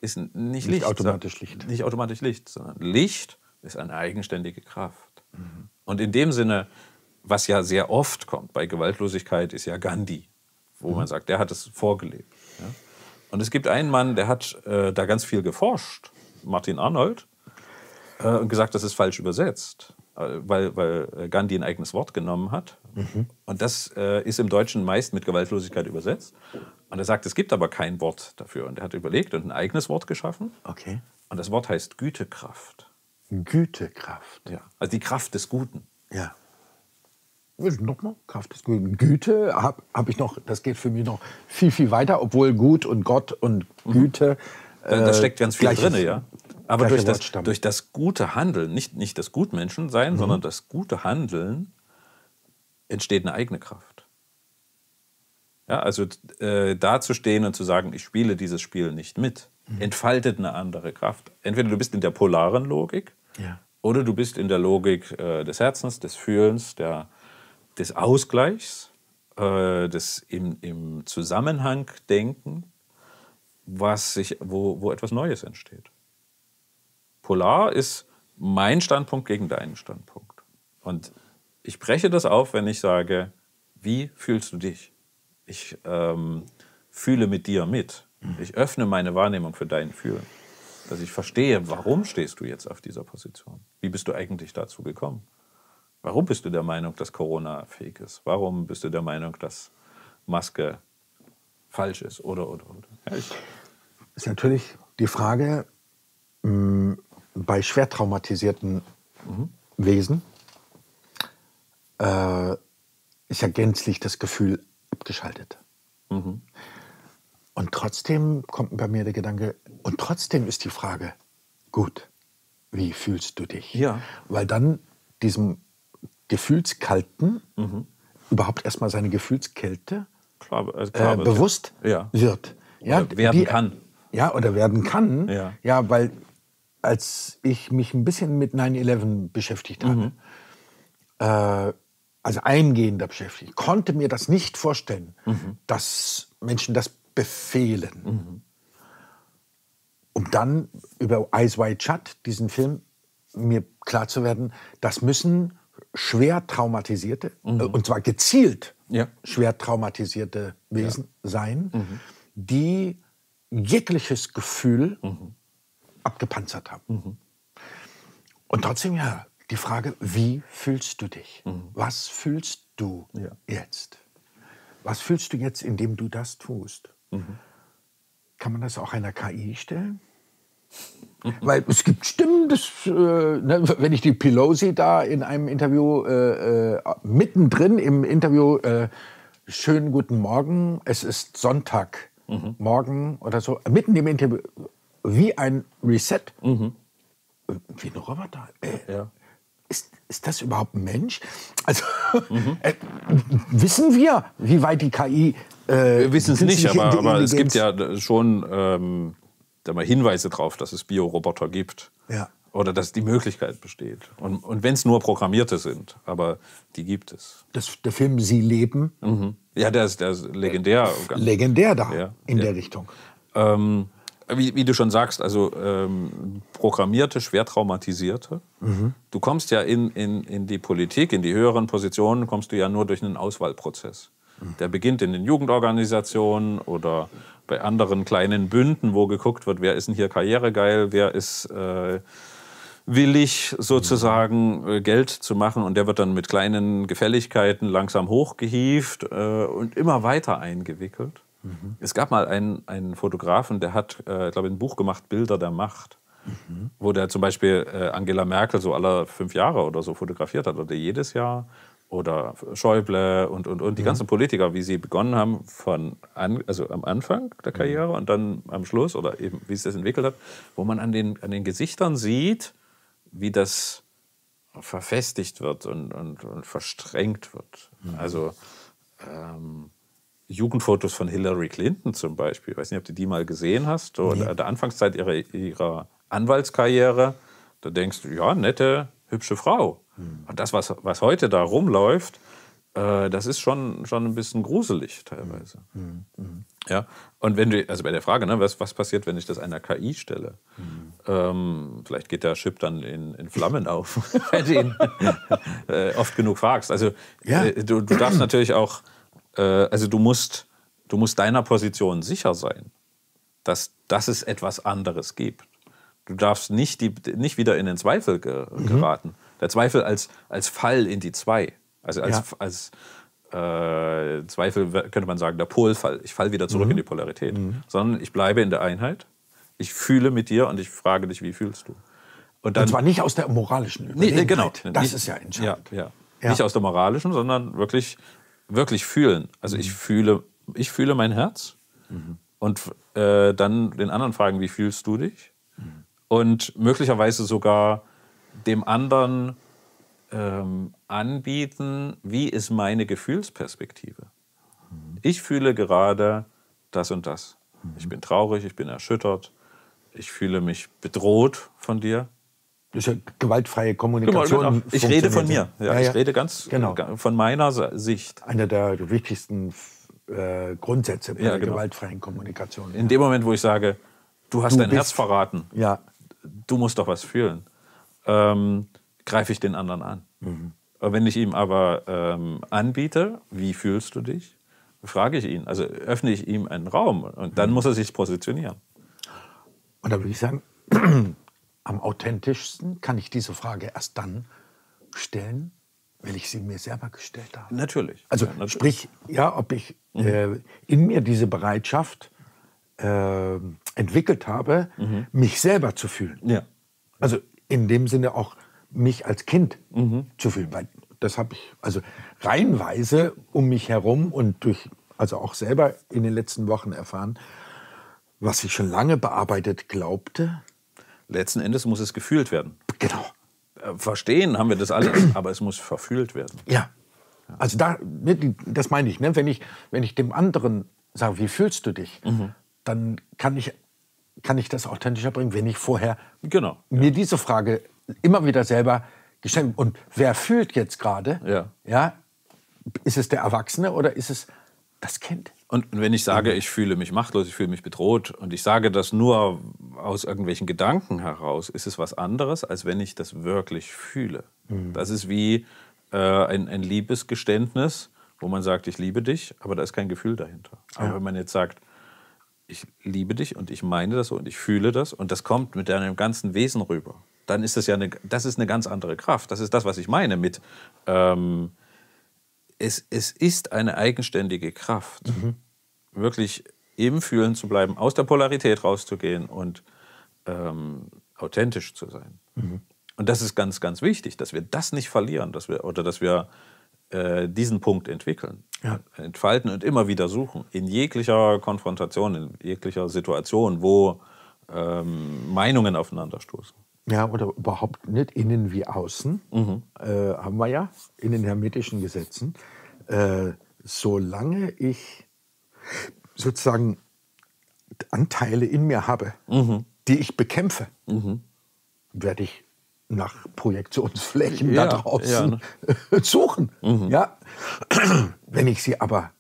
ist nicht, nicht Licht. Automatisch Licht. Nicht automatisch Licht, sondern Licht ist eine eigenständige Kraft. Mhm. Und in dem Sinne, was ja sehr oft kommt bei Gewaltlosigkeit, ist ja Gandhi, wo mhm. man sagt, der hat es vorgelebt. Ja? Und es gibt einen Mann, der hat äh, da ganz viel geforscht, Martin Arnold, äh, und gesagt, das ist falsch übersetzt, weil, weil Gandhi ein eigenes Wort genommen hat. Mhm. Und das äh, ist im Deutschen meist mit Gewaltlosigkeit übersetzt. Und er sagt, es gibt aber kein Wort dafür. Und er hat überlegt und ein eigenes Wort geschaffen. Okay. Und das Wort heißt Gütekraft. Gütekraft. Ja. Also die Kraft des Guten. Ja. Nochmal, Kraft des Guten. Güte habe hab ich noch, das geht für mich noch viel, viel weiter, obwohl Gut und Gott und Güte. Mhm. Da, äh, da steckt ganz viel gleiches, drin, ja. Aber durch das, durch das gute Handeln, nicht, nicht das Gutmenschensein, mhm. sondern das gute Handeln entsteht eine eigene Kraft. Ja, also äh, da zu stehen und zu sagen, ich spiele dieses Spiel nicht mit, mhm. entfaltet eine andere Kraft. Entweder du bist in der polaren Logik ja. oder du bist in der Logik äh, des Herzens, des Fühlens, der des Ausgleichs, äh, des im, im Zusammenhang denken, was sich, wo, wo etwas Neues entsteht. Polar ist mein Standpunkt gegen deinen Standpunkt. Und ich breche das auf, wenn ich sage, wie fühlst du dich? Ich ähm, fühle mit dir mit. Ich öffne meine Wahrnehmung für dein Fühlen. Dass ich verstehe, warum stehst du jetzt auf dieser Position? Wie bist du eigentlich dazu gekommen? Warum bist du der Meinung, dass Corona fake ist? Warum bist du der Meinung, dass Maske falsch ist? Oder, oder, oder. Ja, ich ist natürlich die Frage, mh, bei schwer traumatisierten mhm. Wesen äh, ist ja gänzlich das Gefühl abgeschaltet. Mhm. Und trotzdem kommt bei mir der Gedanke, und trotzdem ist die Frage, gut, wie fühlst du dich? Ja. Weil dann diesem Gefühlskalten, mhm. überhaupt erstmal seine Gefühlskälte klar, also klar, äh, bewusst ja. wird. Ja, oder werden die, kann. Ja, oder werden kann. Ja. Ja, weil als ich mich ein bisschen mit neun elf beschäftigt habe, mhm. äh, also eingehender beschäftigt, konnte mir das nicht vorstellen, mhm. dass Menschen das befehlen. Mhm. Um dann über Eyes Wide Shut, diesen Film, mir klar zu werden, das müssen schwer traumatisierte, mhm. äh, und zwar gezielt ja. schwer traumatisierte Wesen ja. sein, mhm. die jegliches Gefühl mhm. abgepanzert haben. Mhm. Und trotzdem ja, die Frage, wie fühlst du dich? Mhm. Was fühlst du ja. jetzt? Was fühlst du jetzt, indem du das tust? Mhm. Kann man das auch einer K I stellen? Weil es gibt Stimmen, das, äh, ne, wenn ich die Pelosi da in einem Interview, äh, äh, mittendrin im Interview, äh, schönen guten Morgen, es ist Sonntag, mhm. morgen oder so, mitten im Interview, wie ein Reset, mhm. wie ein Roboter. Äh, ja. ist, ist das überhaupt ein Mensch? Also mhm. äh, wissen wir, wie weit die K I... Äh, wir wissen es nicht, aber, aber es gibt ja schon... Ähm da mal Hinweise darauf, dass es Bioroboter gibt ja. oder dass die Möglichkeit besteht. Und, und wenn es nur Programmierte sind, aber die gibt es. Das, der Film Sie leben? Mhm. Ja, der ist, der ist legendär. Legendär da, ja. in ja. der Richtung. Ähm, wie, wie du schon sagst, also ähm, Programmierte, schwer Traumatisierte. Mhm. Du kommst ja in, in, in die Politik, in die höheren Positionen, kommst du ja nur durch einen Auswahlprozess. Mhm. Der beginnt in den Jugendorganisationen oder... bei anderen kleinen Bünden, wo geguckt wird, wer ist denn hier karrieregeil, wer ist äh, willig, sozusagen äh, Geld zu machen. Und der wird dann mit kleinen Gefälligkeiten langsam hochgehievt äh, und immer weiter eingewickelt. Mhm. Es gab mal einen, einen Fotografen, der hat, äh, glaube ich, ein Buch gemacht, Bilder der Macht, mhm. wo der zum Beispiel äh, Angela Merkel so alle fünf Jahre oder so fotografiert hat oder jedes Jahr. Oder Schäuble und, und, und die mhm. ganzen Politiker, wie sie begonnen haben, von an, also am Anfang der Karriere und dann am Schluss oder eben wie es das entwickelt hat, wo man an den, an den Gesichtern sieht, wie das verfestigt wird und, und, und verstrengt wird. Mhm. Also ähm, Jugendfotos von Hillary Clinton zum Beispiel, ich weiß nicht, ob du die mal gesehen hast, so nee. In der Anfangszeit ihrer, ihrer Anwaltskarriere, da denkst du, ja, nette, hübsche Frau. Mhm. Und das, was, was heute da rumläuft, äh, das ist schon, schon ein bisschen gruselig teilweise. Mhm. Mhm. Ja? Und wenn du, also bei der Frage, ne, was, was passiert, wenn ich das einer K I stelle? Mhm. Ähm, vielleicht geht der Chip dann in, in Flammen auf, wenn du ihn äh, oft genug fragst. Also ja. äh, du, du darfst natürlich auch, äh, also du musst, du musst deiner Position sicher sein, dass, dass es etwas anderes gibt. Du darfst nicht, die, nicht wieder in den Zweifel ge, mhm. geraten. Der Zweifel als, als Fall in die Zwei. Also als, ja. als äh, Zweifel könnte man sagen, der Polfall. Ich falle wieder zurück mhm. in die Polarität. Mhm. Sondern ich bleibe in der Einheit. Ich fühle mit dir und ich frage dich, wie fühlst du? Und, dann, und zwar nicht aus der moralischen Überlegenheit. Nee, genau. Das nicht, ist ja entscheidend. Ja, ja. Ja. Nicht aus der moralischen, sondern wirklich, wirklich fühlen. Also mhm. ich, fühle, ich fühle mein Herz mhm. und äh, dann den anderen fragen, wie fühlst du dich? Mhm. Und möglicherweise sogar dem anderen ähm, anbieten, wie ist meine Gefühlsperspektive? Mhm. Ich fühle gerade das und das. Mhm. Ich bin traurig, ich bin erschüttert, ich fühle mich bedroht von dir. Das ist ja gewaltfreie Kommunikation. Ich rede von mir. Ja, ja, ich ja. rede ganz genau. von meiner Sicht. Einer der wichtigsten äh, Grundsätze bei ja, der genau. gewaltfreien Kommunikation. In ja. dem Moment, wo ich sage, du hast du dein bist, Herz verraten, ja. du musst doch was fühlen, ähm, greife ich den anderen an. Mhm. Wenn ich ihm aber ähm, anbiete, wie fühlst du dich, frage ich ihn, also öffne ich ihm einen Raum und dann mhm. muss er sich positionieren. Und da würde ich sagen, am authentischsten kann ich diese Frage erst dann stellen, wenn ich sie mir selber gestellt habe. Natürlich. Also ja, natürlich. Sprich, ja, ob ich mhm. äh, in mir diese Bereitschaft äh, entwickelt habe, mhm. mich selber zu fühlen. Ja. Also in dem Sinne auch mich als Kind mhm. zu fühlen, weil das habe ich also reihenweise um mich herum und durch, also auch selber in den letzten Wochen erfahren, was ich schon lange bearbeitet glaubte. Letzten Endes muss es gefühlt werden. Genau. Verstehen haben wir das alles, aber es muss verfühlt werden. Ja, also da, das meine ich, ne? Wenn ich, wenn ich dem anderen sage, wie fühlst du dich, mhm. dann kann ich, kann ich das authentischer bringen, wenn ich vorher genau, mir ja. diese Frage immer wieder selber gestellt habe. Und wer fühlt jetzt gerade? Ja. Ja, ist es der Erwachsene oder ist es das Kind? Und wenn ich sage, ich fühle mich machtlos, ich fühle mich bedroht und ich sage das nur aus irgendwelchen Gedanken heraus, ist es was anderes, als wenn ich das wirklich fühle. Mhm. Das ist wie äh, ein, ein Liebesgeständnis, wo man sagt, ich liebe dich, aber da ist kein Gefühl dahinter. Ja. Aber wenn man jetzt sagt, ich liebe dich und ich meine das so und ich fühle das und das kommt mit deinem ganzen Wesen rüber, dann ist das ja eine, das ist eine ganz andere Kraft. Das ist das, was ich meine mit, ähm, es, es ist eine eigenständige Kraft, mhm. wirklich im Fühlen zu bleiben, aus der Polarität rauszugehen und ähm, authentisch zu sein. Mhm. Und das ist ganz, ganz wichtig, dass wir das nicht verlieren, dass wir, oder dass wir äh, diesen Punkt entwickeln, ja. entfalten und immer wieder suchen. In jeglicher Konfrontation, in jeglicher Situation, wo ähm, Meinungen aufeinanderstoßen. Ja, oder überhaupt nicht innen wie außen, mhm. äh, haben wir ja in den hermetischen Gesetzen. Äh, solange ich sozusagen Anteile in mir habe, mhm. die ich bekämpfe, mhm. werde ich nach Projektionsflächen ja, da draußen ja. suchen. Mhm. Ja? Wenn ich sie aber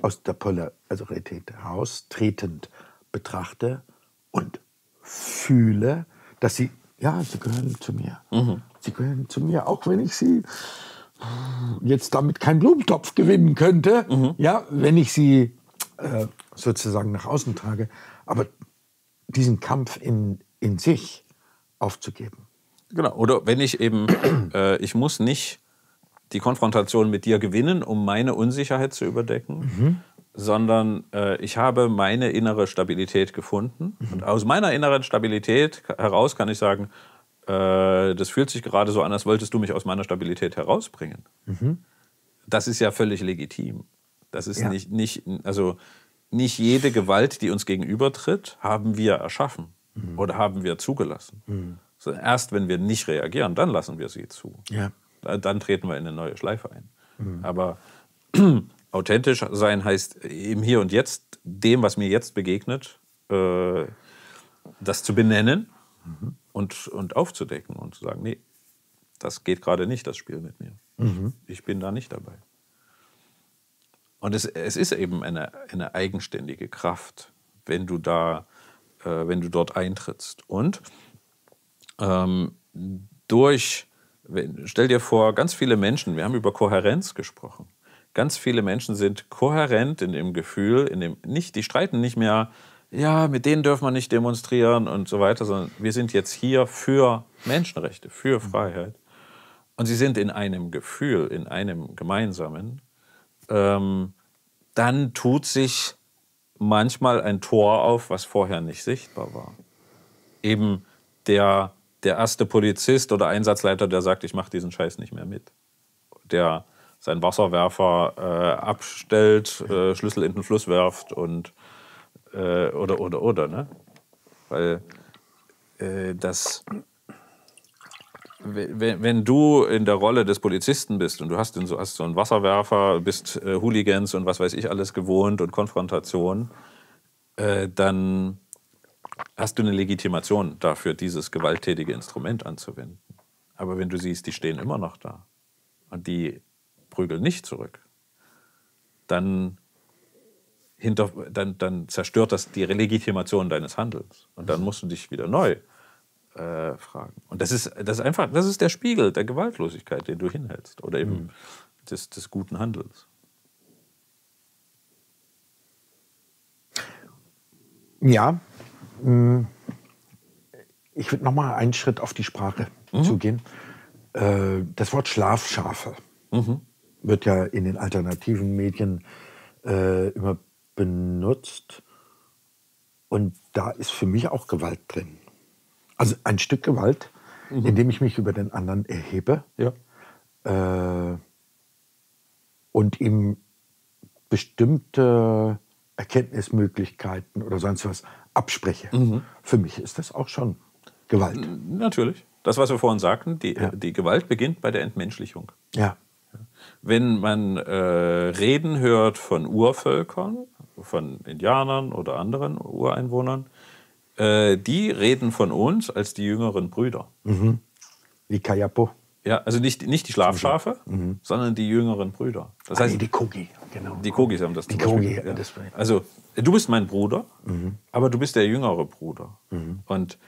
aus der Polarität heraustretend betrachte und fühle, dass sie ja, sie gehören zu mir. Mhm. Sie gehören zu mir, auch wenn ich sie jetzt damit keinen Blumentopf gewinnen könnte, mhm. ja, wenn ich sie äh, sozusagen nach außen trage. Aber diesen Kampf in, in sich aufzugeben. Genau, oder wenn ich eben, äh, ich muss nicht die Konfrontation mit dir gewinnen, um meine Unsicherheit zu überdecken, mhm. sondern äh, ich habe meine innere Stabilität gefunden. Mhm. Und aus meiner inneren Stabilität heraus kann ich sagen, äh, das fühlt sich gerade so an, als wolltest du mich aus meiner Stabilität herausbringen. Mhm. Das ist ja völlig legitim. Das ist ja. nicht, nicht, also nicht jede Gewalt, die uns gegenübertritt, haben wir erschaffen mhm. oder haben wir zugelassen. Mhm. Erst wenn wir nicht reagieren, dann lassen wir sie zu. Ja. Dann treten wir in eine neue Schleife ein. Mhm. Aber authentisch sein heißt im Hier und Jetzt, dem, was mir jetzt begegnet, äh, das zu benennen mhm. und, und aufzudecken und zu sagen, nee, das geht gerade nicht, das Spiel mit mir. Mhm. Ich bin da nicht dabei. Und es, es ist eben eine, eine eigenständige Kraft, wenn du, da, äh, wenn du dort eintrittst. Und ähm, durch, stell dir vor, ganz viele Menschen, wir haben über Kohärenz gesprochen, ganz viele Menschen sind kohärent in dem Gefühl, in dem nicht, die streiten nicht mehr, ja, mit denen dürfen wir nicht demonstrieren und so weiter, sondern wir sind jetzt hier für Menschenrechte, für Freiheit. Und sie sind in einem Gefühl, in einem gemeinsamen. Ähm, dann tut sich manchmal ein Tor auf, was vorher nicht sichtbar war. Eben der, der erste Polizist oder Einsatzleiter, der sagt, ich mache diesen Scheiß nicht mehr mit. Der seinen Wasserwerfer äh, abstellt, äh, Schlüssel in den Fluss werft und äh, oder, oder, oder, ne? Weil äh, das, wenn, wenn du in der Rolle des Polizisten bist und du hast, den, hast so einen Wasserwerfer, bist äh, Hooligans und was weiß ich alles gewohnt und Konfrontation, äh, dann hast du eine Legitimation dafür, dieses gewalttätige Instrument anzuwenden. Aber wenn du siehst, die stehen immer noch da und die prügeln nicht zurück, dann, hinter, dann, dann zerstört das die Legitimation deines Handelns. Und dann musst du dich wieder neu äh, fragen. Und das ist, das ist einfach, das ist der Spiegel der Gewaltlosigkeit, den du hinhältst. Oder eben mhm. des, des guten Handelns. Ja, ich würde noch mal einen Schritt auf die Sprache mhm. zugehen. Das Wort Schlafschafe mhm. wird ja in den alternativen Medien äh, immer benutzt. Und da ist für mich auch Gewalt drin. Also ein Stück Gewalt, mhm. indem ich mich über den anderen erhebe ja. äh, und ihm bestimmte Erkenntnismöglichkeiten oder sonst was abspreche. Mhm. Für mich ist das auch schon Gewalt. N- natürlich. Das, was wir vorhin sagten, die, ja. die Gewalt beginnt bei der Entmenschlichung. Ja. Wenn man äh, Reden hört von Urvölkern, von Indianern oder anderen Ureinwohnern, äh, die reden von uns als die jüngeren Brüder. Mhm. Die Kayapo. Ja, also nicht, nicht die Schlafschafe, mhm. sondern die jüngeren Brüder. Das heißt, ah, nee, die Kogi, genau. Die Kogis haben das die zum Kogi, Beispiel. Ja. Das also, du bist mein Bruder, mhm. aber du bist der jüngere Bruder. Mhm. Und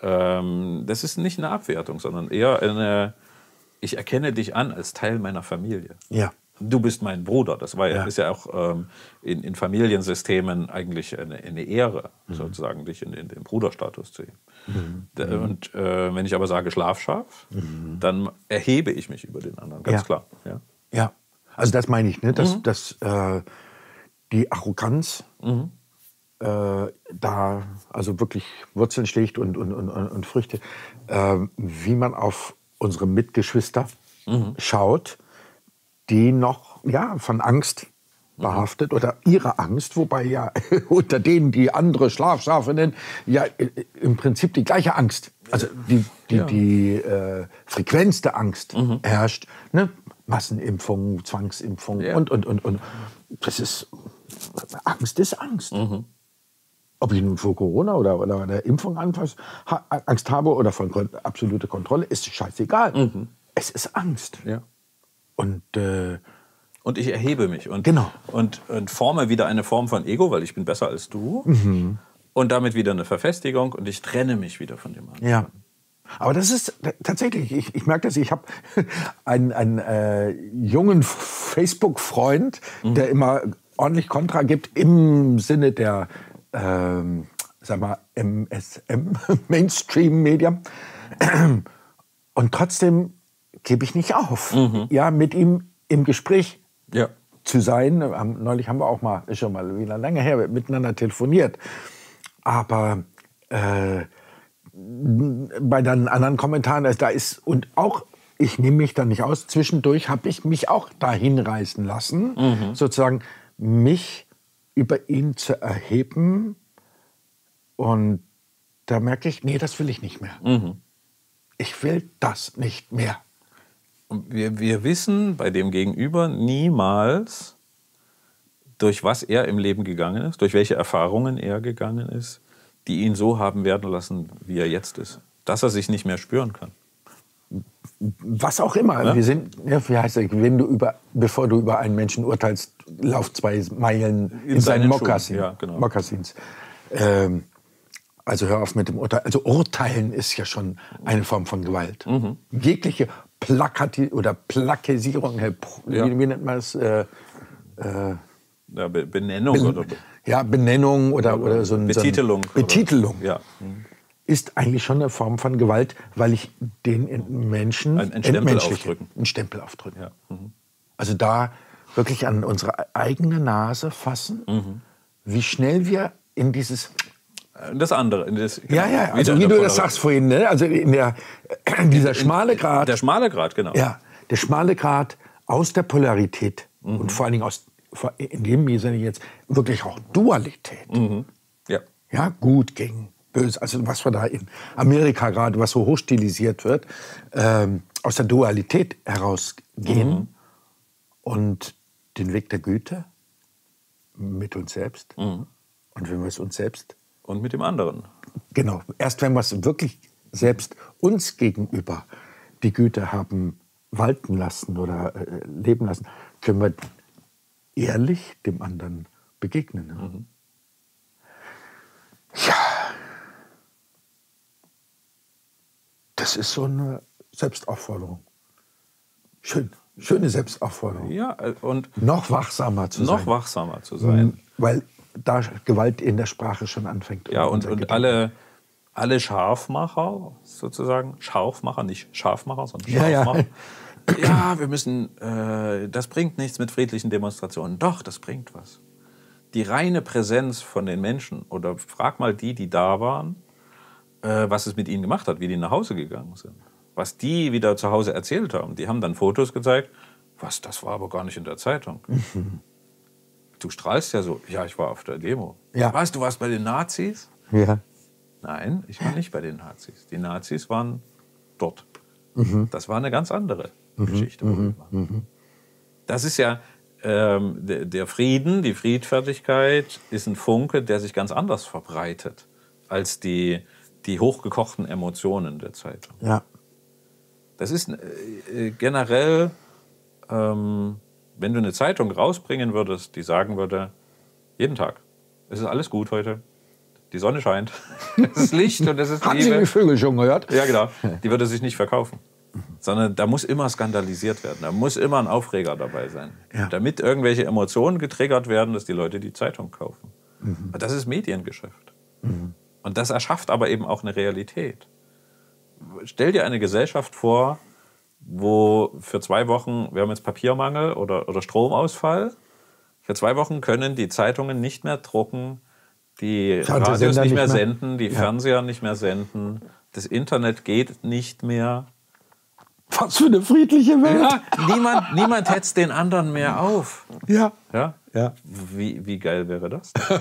ähm, das ist nicht eine Abwertung, sondern eher eine... Ich erkenne dich an als Teil meiner Familie. Ja. Du bist mein Bruder. Das war ja, ja. ist ja auch ähm, in, in Familiensystemen eigentlich eine, eine Ehre, mhm. sozusagen, dich in, in den Bruderstatus zu heben. Mhm. Da, und äh, wenn ich aber sage Schlafschaf, mhm. dann erhebe ich mich über den anderen, ganz ja. klar. Ja. ja, also das meine ich, ne? dass, mhm. dass äh, die Arroganz mhm. äh, da also wirklich Wurzeln schlägt und, und, und, und Früchte, äh, wie man auf unsere Mitgeschwister mhm. schaut, die noch ja, von Angst behaftet mhm. oder ihre Angst, wobei ja unter denen, die andere Schlafschafe nennen, ja im Prinzip die gleiche Angst, also die, die, ja. die äh, Frequenz der Angst mhm. herrscht. Ne? Massenimpfung, Zwangsimpfung ja. und, und, und, und. Das ist, Angst ist Angst. Mhm. Ob ich nun vor Corona oder, oder einer Impfung anfasse, ha, Angst habe oder von kon- absoluter Kontrolle, ist scheißegal. Mhm. Es ist Angst. Ja. Und, äh, und ich erhebe mich und, genau. und, und forme wieder eine Form von Ego, weil ich bin besser als du. Mhm. Und damit wieder eine Verfestigung und ich trenne mich wieder von dem anderen. Ja. Aber das ist tatsächlich, ich, ich merke das, ich habe einen, einen äh, jungen Facebook-Freund, mhm. der immer ordentlich Kontra gibt im Sinne der Ähm, sag mal, M S M, Mainstream-Media. Und trotzdem gebe ich nicht auf, mhm. ja, mit ihm im Gespräch ja. zu sein. Neulich haben wir auch mal, ist schon mal wieder lange her, miteinander telefoniert. Aber äh, bei den anderen Kommentaren, da ist, und auch, ich nehme mich da nicht aus, zwischendurch habe ich mich auch dahin reißen lassen, mhm. sozusagen mich über ihn zu erheben, und da merke ich, nee, das will ich nicht mehr. Mhm. ich will das nicht mehr. Wir, wir wissen bei dem Gegenüber niemals, durch was er im Leben gegangen ist, durch welche Erfahrungen er gegangen ist, die ihn so haben werden lassen, wie er jetzt ist. Dass er sich nicht mehr spüren kann. Was auch immer. Ja? Wir sind, ja, wie heißt das, wenn du über, bevor du über einen Menschen urteilst, lauf zwei Meilen in, in seinen, seinen Mokassins. Ja, genau. Mokassins. Ähm, also hör auf mit dem Urteil. Also Urteilen ist ja schon eine Form von Gewalt. Mhm. Jegliche Plakati oder Plakisierung, wie, ja. wie nennt man das? Äh, äh, ja, Be Benennung ben oder Be ja Benennung oder oder so ein, Betitelung. So ein Betitelung. Oder? Ja. Ist eigentlich schon eine Form von Gewalt, weil ich den Menschen einen Stempel aufdrücken. Einen Stempel aufdrücken. Ja. Mhm. Also da wirklich an unsere eigene Nase fassen, mhm. wie schnell wir in dieses... Das andere. Das, genau, ja, ja, also wie du das sagst vorhin, ne? Also in der, in dieser schmale Grat... Der schmale Grat, genau. Ja, der schmale Grat aus der Polarität mhm. und vor allen Dingen aus, in dem Sinne jetzt, wirklich auch Dualität. Mhm. Ja. Ja, gut gegen... Also was wir da in Amerika gerade, was so hochstilisiert wird, ähm, aus der Dualität herausgehen mhm. und den Weg der Güte mit uns selbst mhm. und wenn wir es uns selbst... Und mit dem anderen. Genau, erst wenn wir es wirklich selbst uns gegenüber die Güte haben walten lassen oder äh, leben lassen, können wir ehrlich dem anderen begegnen. Mhm. Ja. Das ist so eine Selbstaufforderung. Schön, schöne Selbstaufforderung. Ja, und noch wachsamer zu noch sein. Noch wachsamer zu sein. Weil da Gewalt in der Sprache schon anfängt. Ja, und, und alle, alle Scharfmacher sozusagen, Scharfmacher, nicht Scharfmacher, sondern Scharfmacher. Ja, ja. ja wir müssen, äh, das bringt nichts mit friedlichen Demonstrationen. Doch, das bringt was. Die reine Präsenz von den Menschen, oder frag mal die, die da waren, was es mit ihnen gemacht hat, wie die nach Hause gegangen sind. Was die wieder zu Hause erzählt haben. Die haben dann Fotos gezeigt. Was, das war aber gar nicht in der Zeitung. Mhm. Du strahlst ja so. Ja, ich war auf der Demo. Ja. Weißt du, du warst bei den Nazis? Ja. Nein, ich war nicht bei den Nazis. Die Nazis waren dort. Mhm. Das war eine ganz andere mhm. Geschichte. Mhm. Mhm. Das ist ja, ähm, der, der Frieden, die Friedfertigkeit ist ein Funke, der sich ganz anders verbreitet als die die hochgekochten Emotionen der Zeitung. Ja. Das ist äh, generell, ähm, wenn du eine Zeitung rausbringen würdest, die sagen würde, jeden Tag, es ist alles gut heute, die Sonne scheint, es ist Licht und es ist Liebe. Haben Sie die Vögel schon gehört? Ja, genau. Die würde sich nicht verkaufen. Sondern da muss immer skandalisiert werden, da muss immer ein Aufreger dabei sein. Ja. Damit irgendwelche Emotionen getriggert werden, dass die Leute die Zeitung kaufen. Mhm. Das ist Mediengeschäft. Mhm. Und das erschafft aber eben auch eine Realität. Stell dir eine Gesellschaft vor, wo für zwei Wochen, wir haben jetzt Papiermangel oder, oder Stromausfall, für zwei Wochen können die Zeitungen nicht mehr drucken, die Radios nicht mehr, nicht mehr senden, die ja. Fernseher nicht mehr senden, das Internet geht nicht mehr. Was für eine friedliche Welt! Ja, niemand, niemand hetzt den anderen mehr auf. Ja. Ja? Ja. Wie, wie geil wäre das denn?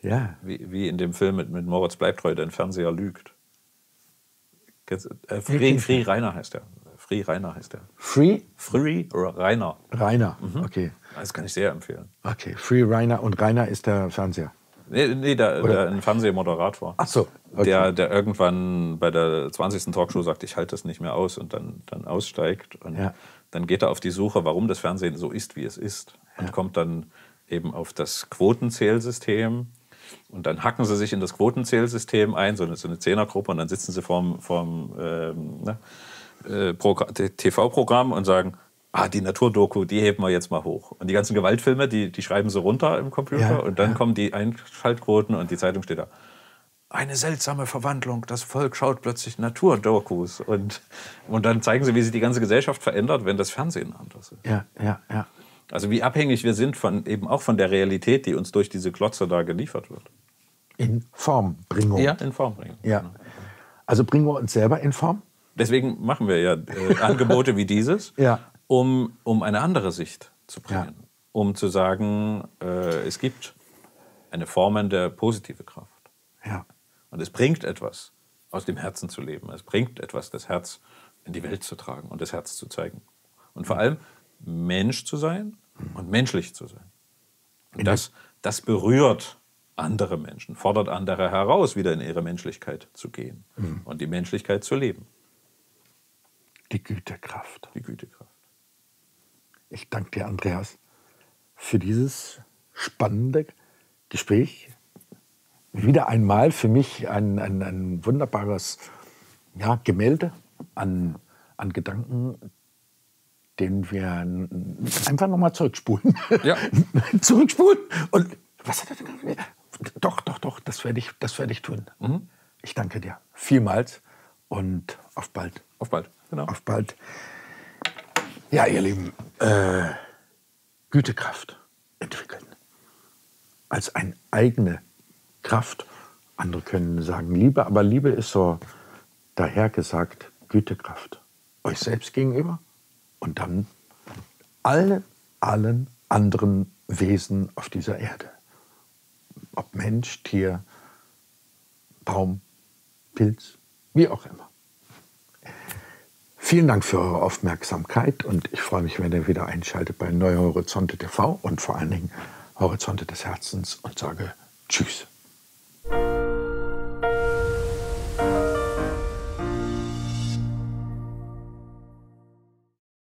Ja. Wie, wie in dem Film mit, mit Moritz Bleibtreu, der den Fernseher lügt. Äh, Free, Free Rainer heißt der. Free Rainer heißt der. Free? Free Rainer. Rainer, mhm. okay. Das kann ich sehr empfehlen. Okay, Free Rainer und Rainer ist der Fernseher? Nee, nee der, der ein Fernsehmoderator. Ach so. Okay. Der, der irgendwann bei der zwanzigsten Talkshow sagt, ich halte das nicht mehr aus und dann, dann aussteigt. Und ja. dann geht er auf die Suche, warum das Fernsehen so ist, wie es ist. Und ja. kommt dann eben auf das Quotenzählsystem. Und dann hacken sie sich in das Quotenzählsystem ein, so eine, so eine Zehnergruppe, und dann sitzen sie vorm, vorm ähm, ne, äh, T V-Programm und sagen, ah, die Naturdoku, die heben wir jetzt mal hoch. Und die ganzen Gewaltfilme, die, die schreiben sie runter im Computer ja, und dann ja. kommen die Einschaltquoten und die Zeitung steht da. Eine seltsame Verwandlung, das Volk schaut plötzlich Naturdokus. Und, und dann zeigen sie, wie sich die ganze Gesellschaft verändert, wenn das Fernsehen anders ist. Ja, ja, ja. Also wie abhängig wir sind von, eben auch von der Realität, die uns durch diese Klotze da geliefert wird. In Formbringung. Ja, in Formbringung. Ja. Genau. Also bringen wir uns selber in Form? Deswegen machen wir ja äh, Angebote wie dieses, ja. um, um eine andere Sicht zu bringen. Ja. Um zu sagen, äh, es gibt eine formende positive Kraft. Ja. Und es bringt etwas, aus dem Herzen zu leben. Es bringt etwas, das Herz in die Welt zu tragen und das Herz zu zeigen. Und vor allem Mensch zu sein und menschlich zu sein. Und das, das berührt andere Menschen, fordert andere heraus, wieder in ihre Menschlichkeit zu gehen mhm. und die Menschlichkeit zu leben. Die Gütekraft. Die Gütekraft. Ich danke dir, Andreas, für dieses spannende Gespräch. Wieder einmal für mich ein, ein, ein wunderbares ja, Gemälde an, an Gedanken, den wir einfach nochmal zurückspulen. Ja. Zurückspulen. Und was hat er denn? Doch, doch, doch, das werde ich, das werde ich tun. Mhm. Ich danke dir vielmals und auf bald. Auf bald, genau. Auf bald. Ja, ihr Lieben, äh, Gütekraft entwickeln. Als eine eigene Kraft. Andere können sagen Liebe, aber Liebe ist so dahergesagt Gütekraft. Euch selbst gegenüber und dann allen, allen anderen Wesen auf dieser Erde. Ob Mensch, Tier, Baum, Pilz, wie auch immer. Vielen Dank für eure Aufmerksamkeit und ich freue mich, wenn ihr wieder einschaltet bei Neue Horizonte T V und vor allen Dingen Horizonte des Herzens und sage Tschüss.